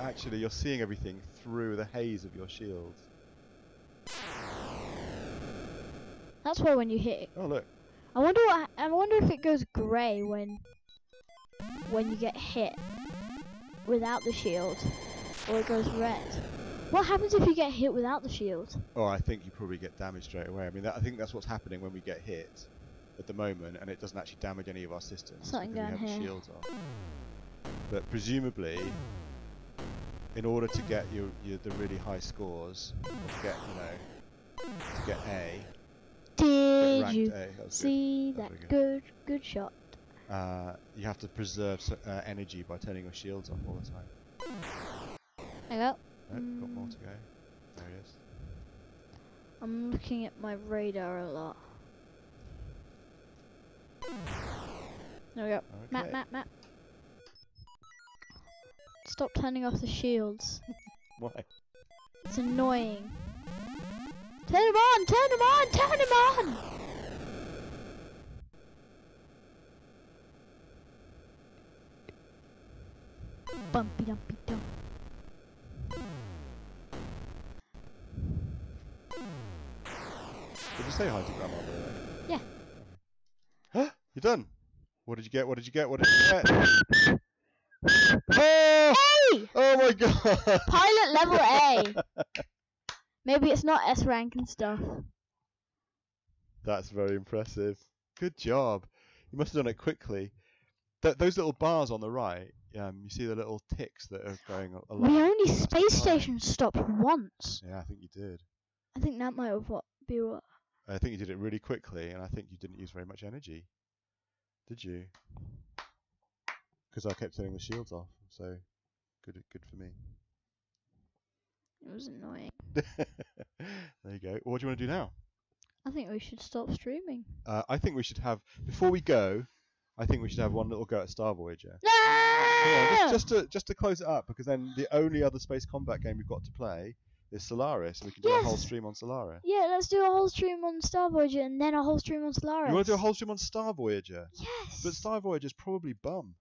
Actually, you're seeing everything through the haze of your shields. That's why when you hit it. Oh look. I wonder what. I wonder if it goes grey when when you get hit without the shield, or it goes red. What happens if you get hit without the shield? Oh, I think you probably get damaged straight away. I mean, that, I think that's what's happening when we get hit at the moment, and it doesn't actually damage any of our systems. Something down we have here. The shields on. But presumably, in order to get your, your the really high scores, or get you know, to get A. Did you that see good. that, that good, good shot? Uh, you have to preserve uh, energy by turning your shields off all the time. There you go. Nope, mm. Got more to go. There it is. I'm looking at my radar a lot. There we go. Okay. Map, map, map. Stop turning off the shields. Why? It's annoying. Turn him on! Turn him on! Turn him on! Bumpy dumpy dump. Did you say hi to Grandma, by the way? Yeah. Huh? You're done. What did you get? What did you get? What did you get? Oh! A! Oh my god! Pilot level A. Maybe it's not S rank and stuff. That's very impressive. Good job. You must have done it quickly. Th those little bars on the right, um, you see the little ticks that are going along. We only space station stopped once. Yeah, I think you did. I think that might have what, be what. I think you did it really quickly, and I think you didn't use very much energy. Did you? Because I kept turning the shields off, so good, good for me. It was annoying. There you go. What do you want to do now? I think we should stop streaming. Uh, I think we should have... Before we go, I think we should have one little go at Star Voyager. No! Yeah, just, just, to, just to close it up, because then the only other space combat game we've got to play is Solaris, and we can do yes. a whole stream on Solaris. Yeah, let's do a whole stream on Star Voyager, and then a whole stream on Solaris. You want to do a whole stream on Star Voyager? Yes! But Star Voyager's probably bum.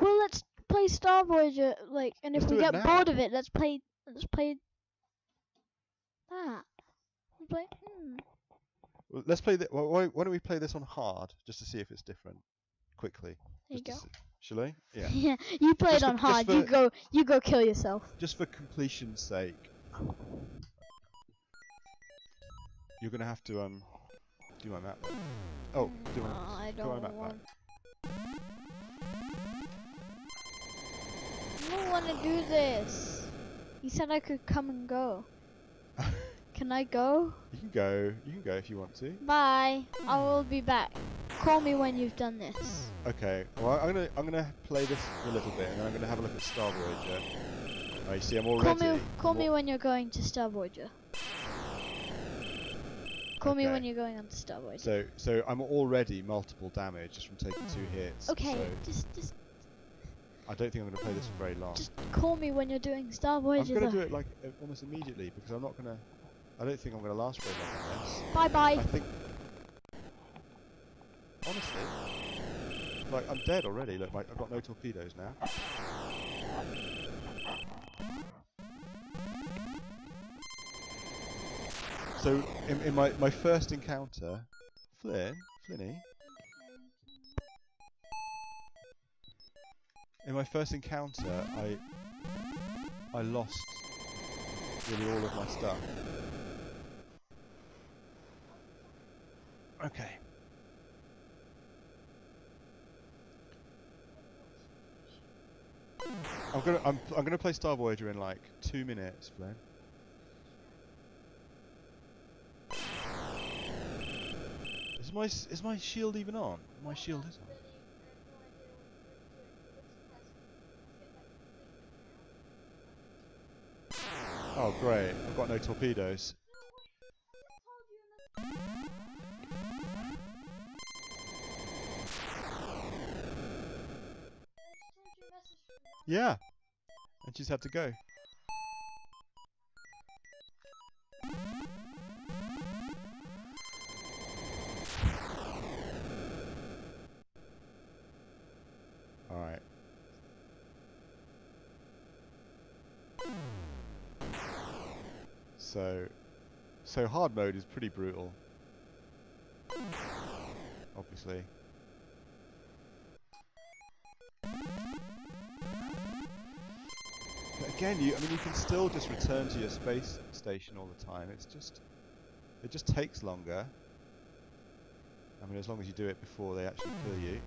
Well, let's play Star Voyager, like, and let's if we get now. bored of it, let's play... Let's play that. Let's play. Hmm. Well, let's play. Well, why, why don't we play this on hard just to see if it's different? Quickly. There you go. See. Shall I? Yeah. Yeah. You play just it on for, hard. You go. You go kill yourself. Just for completion's sake. You're gonna have to um do my map. Back. Oh, do no, my, I don't do my map want. Back. I don't want to do this. He said I could come and go. Can I go? You can go. You can go if you want to. Bye. I will be back. Call me when you've done this. Okay. Well, I'm gonna I'm gonna play this for a little bit, and then I'm gonna have a look at Star Voyager. Oh, you see, I'm already. Call me. Call me when you're going to Star Voyager. Call okay. me when you're going on to Star Voyager. So so I'm already multiple damage just from taking two hits. Okay. So just just. I don't think I'm going to play this for very long. Just call me when you're doing Star Voyager. I'm going to do it like uh, almost immediately because I'm not going to. I don't think I'm going to last very long on this. Bye bye. I think. Honestly, like I'm dead already. Look, like, I've got no torpedoes now. So in, in my my first encounter, Flynn, Flinny. In my first encounter, I I lost really all of my stuff. Okay. I'm gonna I'm I'm gonna play Star Voyager in like two minutes, Blaine. Is my is my shield even on? My shield is on. Oh great, I've got no torpedoes. Yeah, and she's had to go. Alright. So, so hard mode is pretty brutal, obviously. Again, you, I mean, you can still just return to your space station all the time. It's just, it just takes longer. I mean, as long as you do it before they actually kill you.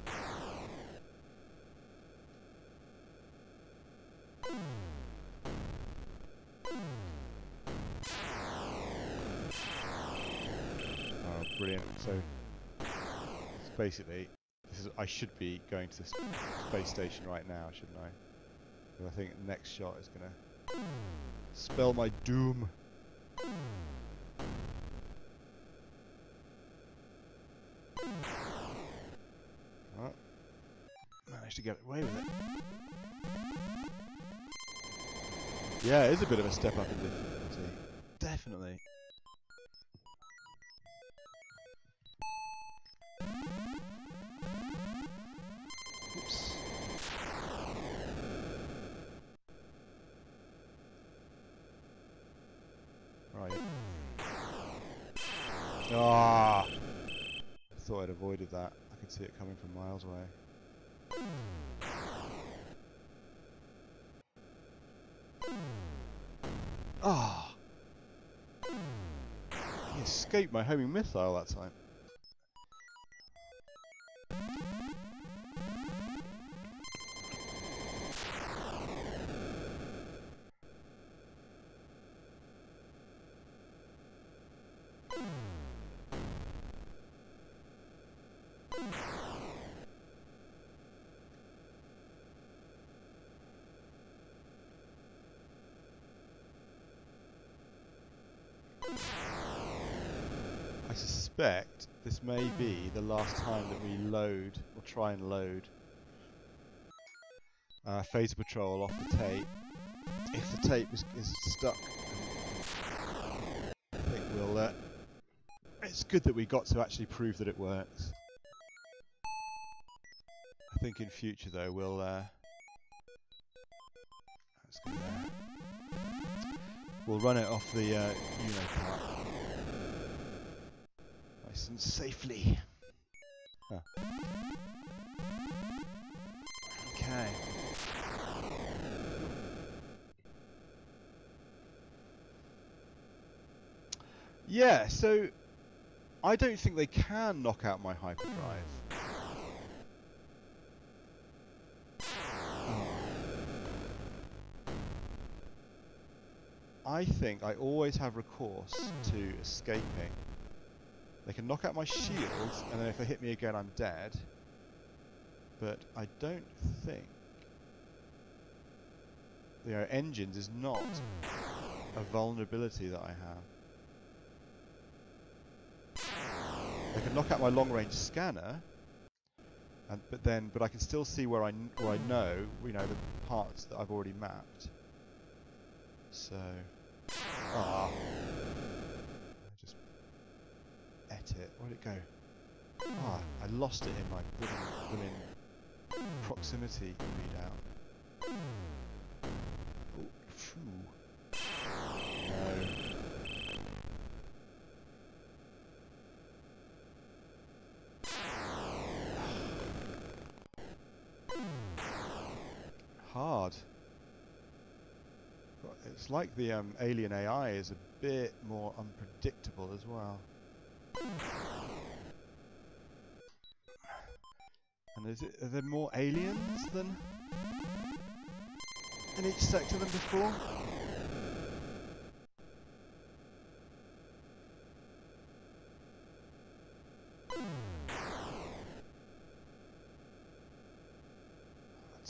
Oh, brilliant! So, it's basically, this is, I should be going to the sp space station right now, shouldn't I? I think next shot is gonna spell my doom. Oh, managed to get away with it. Yeah, it is a bit of a step up in difficulty. Definitely. Ah! I thought I'd avoided that. I could see it coming from miles away. Ah! He escaped my homing missile that time. This may be the last time that we load, or try and load, uh, Phaser Patrol off the tape. If the tape is, is stuck, I think we'll... Uh, it's good that we got to actually prove that it works. I think in future though we'll... Uh, let's go there. We'll run it off the uh, Uno cart. And safely. Huh. Okay. Yeah, so I don't think they can knock out my hyperdrive. Oh. I think I always have recourse to escaping. They can knock out my shields, and then if they hit me again, I'm dead. But I don't think... You know, engines is not a vulnerability that I have. They can knock out my long-range scanner, and but then, but I can still see where I kn where I know, you know, the parts that I've already mapped. So, ah. It. Where'd it go? Ah, I lost it in my blooming proximity readout. Oh, phew. No. Hard. It's like the um, alien A I is a bit more unpredictable as well. And is it, are there more aliens than in each sector than before? I'll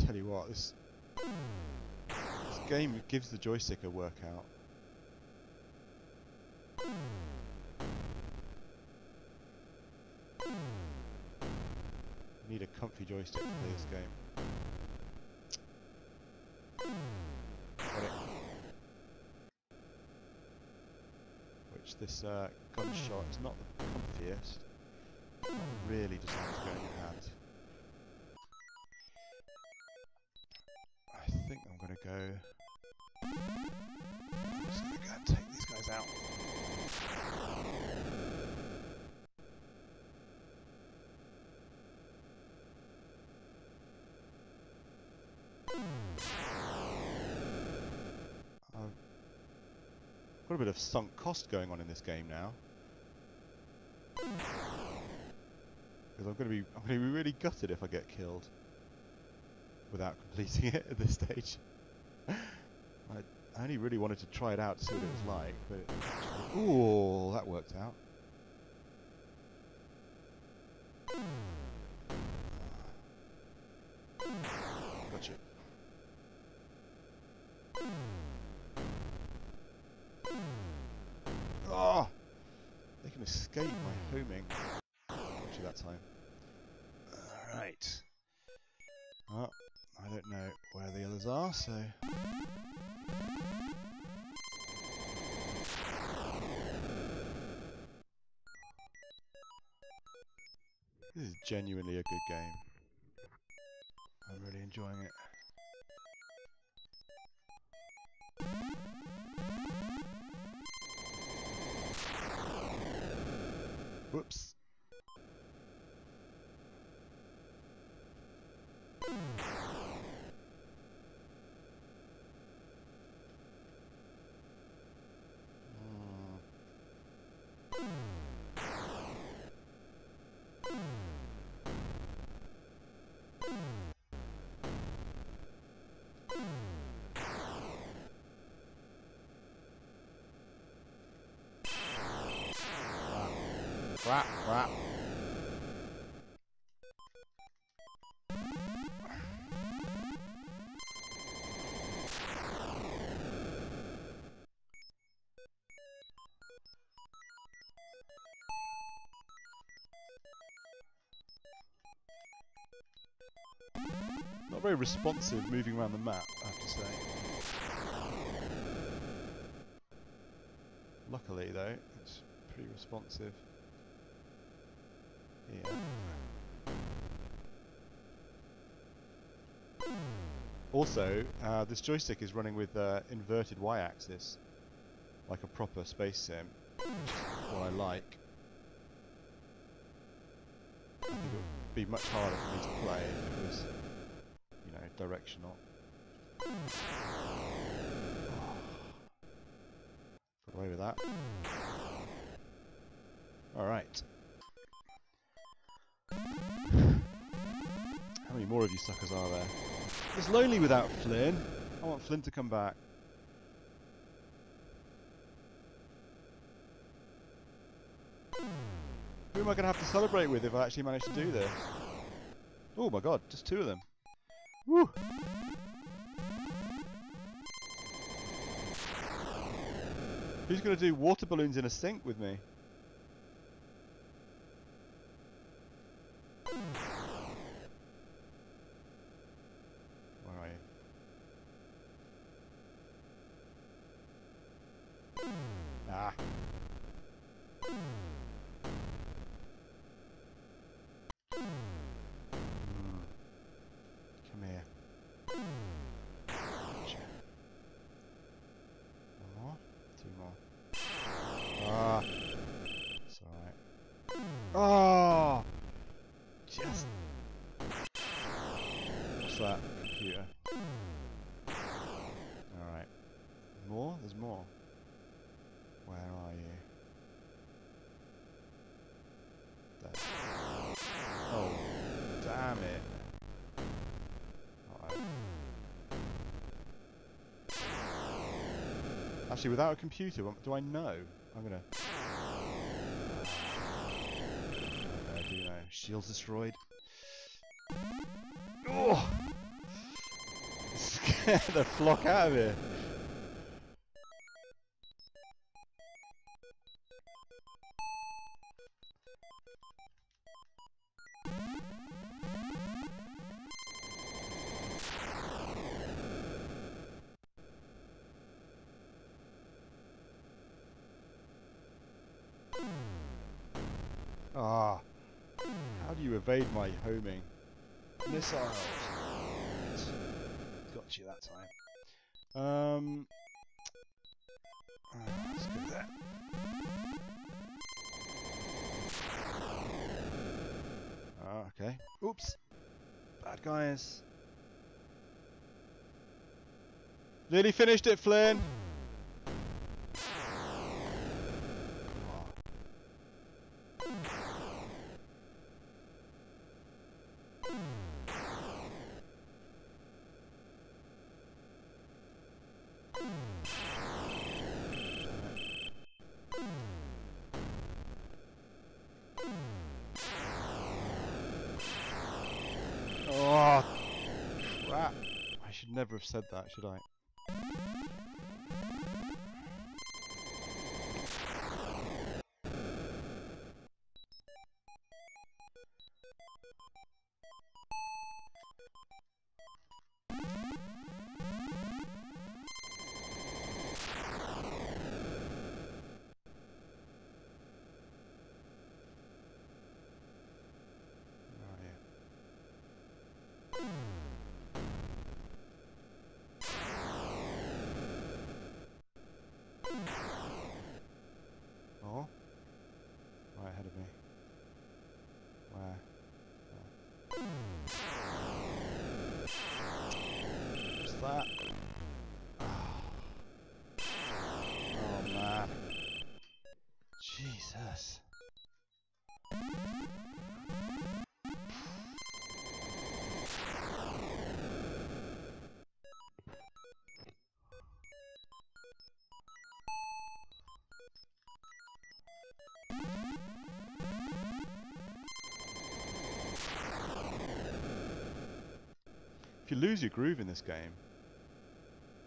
tell you what, this, this game gives the joystick a workout. I need a comfy joystick to play this game. Which this uh, gunshot is not the comfiest. It really doesn't want to go in your hand. I think I'm gonna go. I'm just gonna go and take these guys out. Got a bit of sunk cost going on in this game now, because I'm going to be I'm going to be really gutted if I get killed without completing it at this stage. I only really wanted to try it out to see what it was like, but it, ooh, that worked out. Gotcha. Oh, they can escape my homing. Actually, that time. Alright. Oh, I don't know where the others are, so. This is genuinely a good game. I'm really enjoying it. Whoops. Mm. Crap, crap. Not very responsive moving around the map, I have to say. Luckily though, it's pretty responsive. Yeah. Also, uh, this joystick is running with uh, inverted y-axis, like a proper space sim, which is what I like. I think it would be much harder for me to play if it was, you know, directional. Oh. Got away with that. Alright. How many more of you suckers are there? It's lonely without Flynn. I want Flynn to come back. Who am I going to have to celebrate with if I actually manage to do this? Oh my god, just two of them. Woo! Who's going to do water balloons in a sink with me? Ah. Mm. Come here. Gotcha. One more? Two more. Ah. It's alright. Oh! Just. What's that? Computer. Alright. More? There's more. Where are you? There. Oh, damn it. Alright. Actually, without a computer, what do I know? I'm gonna. I do know. Shields destroyed. Oh! Scare the flock out of here. Ah, how do you evade my homing? Missile! Got you that time. Um, uh, let's do that. Ah, okay. Oops! Bad guys! Nearly finished it, Flynn! Never have said that, should I? If you lose your groove in this game,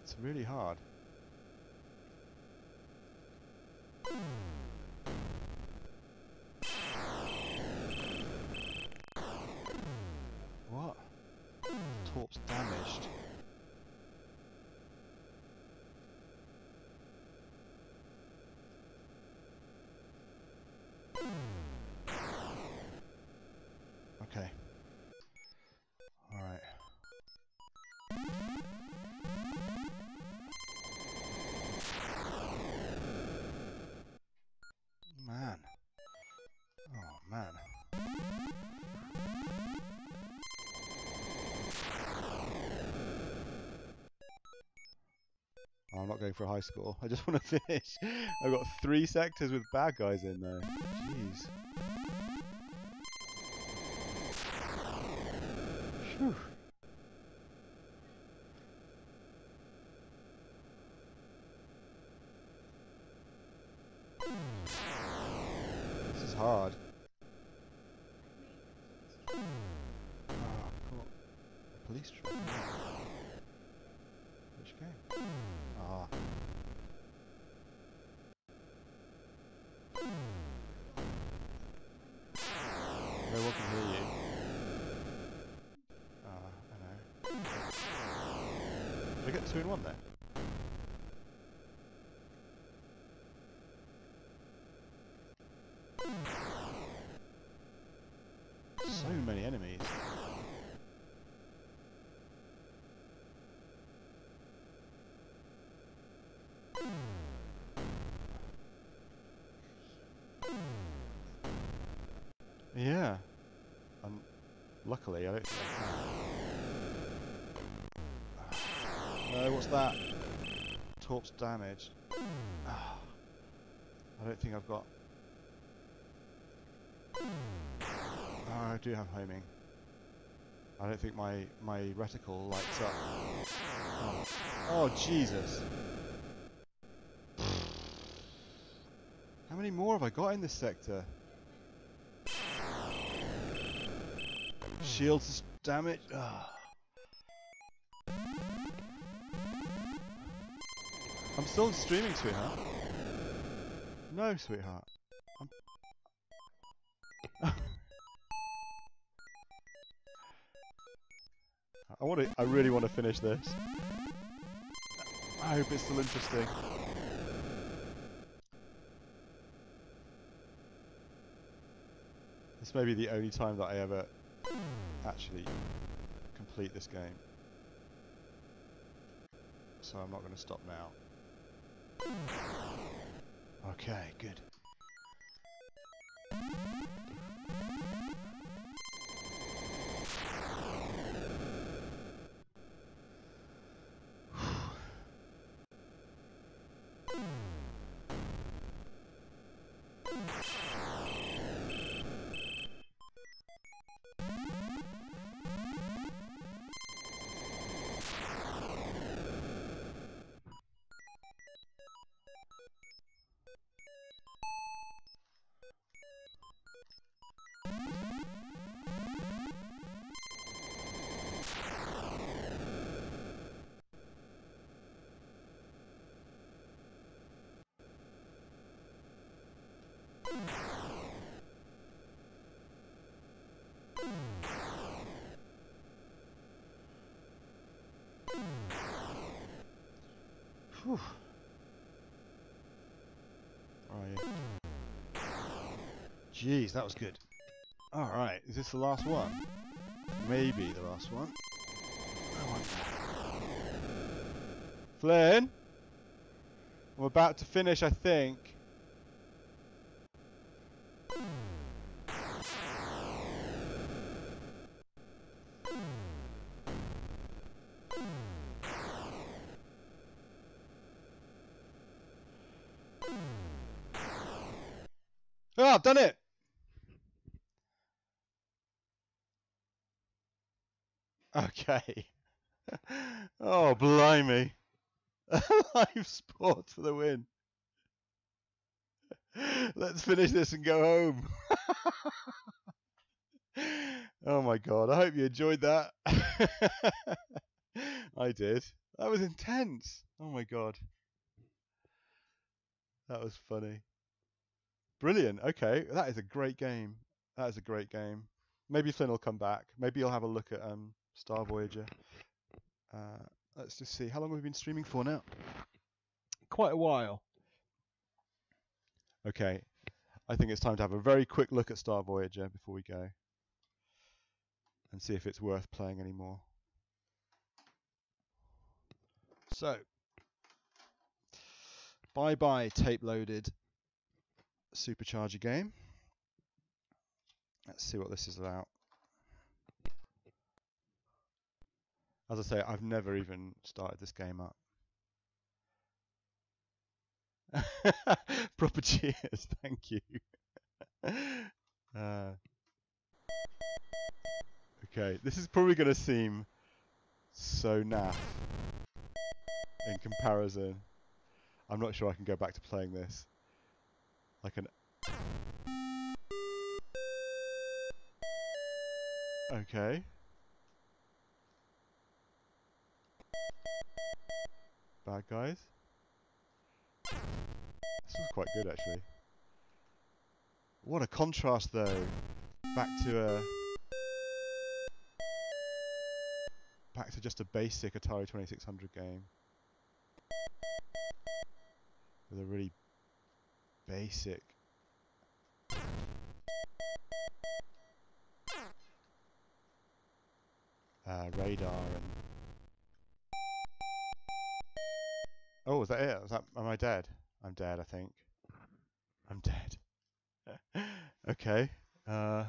it's really hard. What? Torp's damaged. Okay. Going for a high score. I just want to finish. I've got three sectors with bad guys in there. Jeez. Whew. This is hard. Oh, cool. A police truck. Which game? Ah. No one can hear you. Ah, I know. Did I get two in one there? So many enemies. Yeah. Um, luckily, I don't think I can. No, what's that? Torp's damaged. I don't think I've got... Oh, I do have homing. I don't think my, my reticle lights up. Oh, oh Jesus. How many more have I got in this sector? Shields is damaged. Ah. I'm still streaming, sweetheart. No, sweetheart. I'm I want to. I really want to finish this. I hope it's still interesting. This may be the only time that I ever actually complete this game. So I'm not going to stop now. Okay, good. Whew. Oh, yeah. Jeez, that was good. Alright, is this the last one? Maybe the last one. Flynn! I'm about to finish, I think. Oh, I've done it! Okay. Oh, blimey. Live sport for the win. Let's finish this and go home. Oh my god, I hope you enjoyed that. I did. That was intense. Oh my god. That was funny. Brilliant. Okay, that is a great game. That is a great game. Maybe Flynn will come back. Maybe you'll have a look at um, Star Voyager. Uh, let's just see. How long have we been streaming for now? Quite a while. Okay. I think it's time to have a very quick look at Star Voyager before we go. And see if it's worth playing anymore. So. Bye-bye, tape-loaded Supercharger game. Let's see what this is about. As I say, I've never even started this game up. Proper cheers, thank you. Uh, okay, this is probably going to seem so naff in comparison. I'm not sure I can go back to playing this. Like an... Okay. Bad guys. This is quite good, actually. What a contrast, though. Back to a... Back to just a basic Atari twenty-six hundred game. With a really... basic. Uh, radar and... Oh, was that it? Was that, am I dead? I'm dead, I think. I'm dead. Okay. Uh,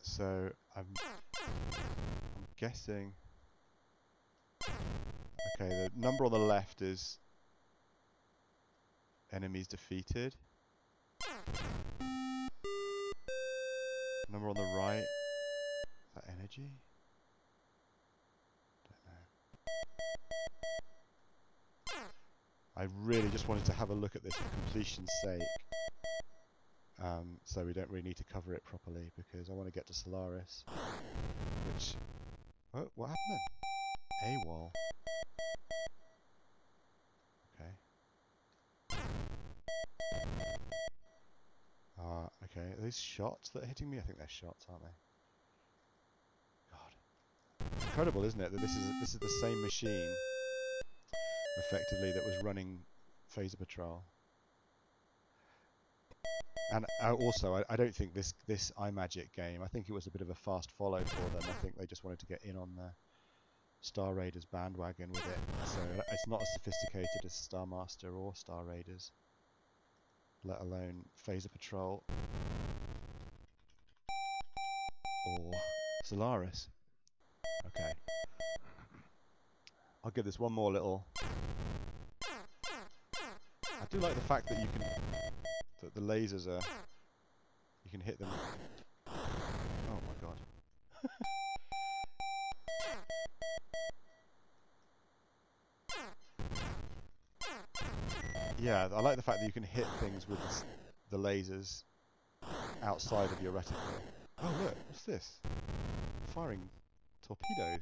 so, I'm, I'm guessing... Okay, the number on the left is... Enemies defeated. Number on the right. Is that energy? Don't know. I really just wanted to have a look at this for completion's sake. Um, so we don't really need to cover it properly because I want to get to Solaris. Which... Oh, what happened then? AWOL. Okay, are these shots that are hitting me? I think they're shots, aren't they? God. Incredible, isn't it, that this is, this is the same machine, effectively, that was running Phaser Patrol. And also, I, I don't think this this iMagic game, I think it was a bit of a fast follow for them. I think they just wanted to get in on the Star Raiders bandwagon with it. So it's not as sophisticated as Star Master or Star Raiders, let alone Phaser Patrol or Solaris. Okay. I'll give this one more little... I do like the fact that you can... that the lasers are... you can hit them... Oh my god. Yeah, I like the fact that you can hit things with the lasers outside of your reticle. Oh look, what's this? Firing torpedoes.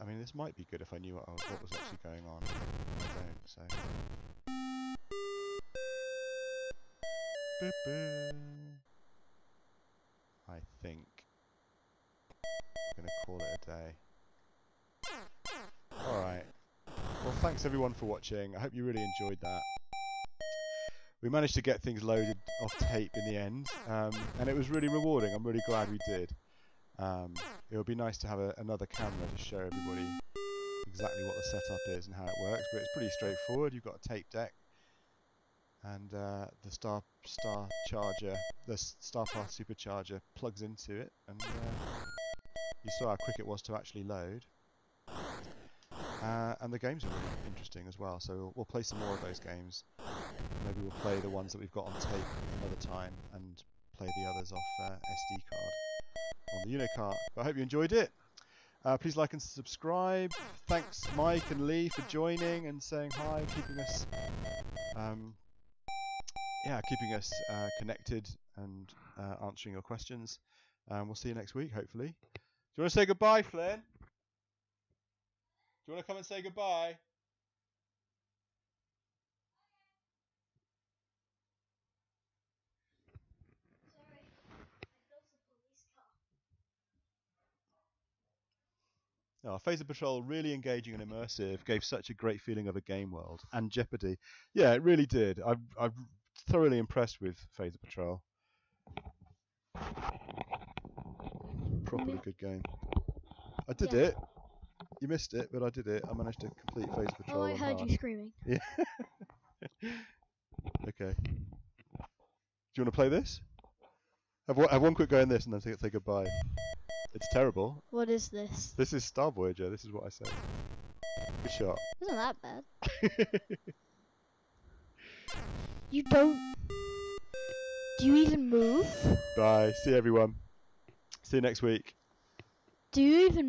I mean, this might be good if I knew what, I was, what was actually going on. I don't, so... I think... I'm gonna call it a day. Alright. Well, thanks everyone for watching. I hope you really enjoyed that. We managed to get things loaded off tape in the end, um, and it was really rewarding. I'm really glad we did. Um, it would be nice to have a, another camera to show everybody exactly what the setup is and how it works, but it's pretty straightforward. You've got a tape deck and uh, the Star Star Charger, the Starpath Supercharger plugs into it, and uh, you saw how quick it was to actually load. Uh, and the games are really interesting as well, so we'll, we'll play some more of those games. Maybe we'll play the ones that we've got on tape another time and play the others off uh, S D card on the Uno cart. But I hope you enjoyed it. Uh, please like and subscribe. Thanks Mike and Lee for joining and saying hi, keeping us um, yeah, keeping us uh, connected and uh, answering your questions. Um, we'll see you next week, hopefully. Do you want to say goodbye, Flynn? Do you want to come and say goodbye? Oh, Phaser Patrol, really engaging and immersive, gave such a great feeling of a game world. And Jeopardy. Yeah, it really did. I'm, I'm thoroughly impressed with Phaser Patrol. Properly good game. I did yeah. it. You missed it, but I did it. I managed to complete Phaser Patrol. Oh, I heard hard. you screaming. Yeah. Okay. Do you want to play this? Have one, have one quick go in this and then say, say goodbye. It's terrible. What is this? This is Star Voyager, this is what I said. Good shot. Isn't that bad? You don't... Do you even move? Bye. See everyone. See you next week. Do you even move?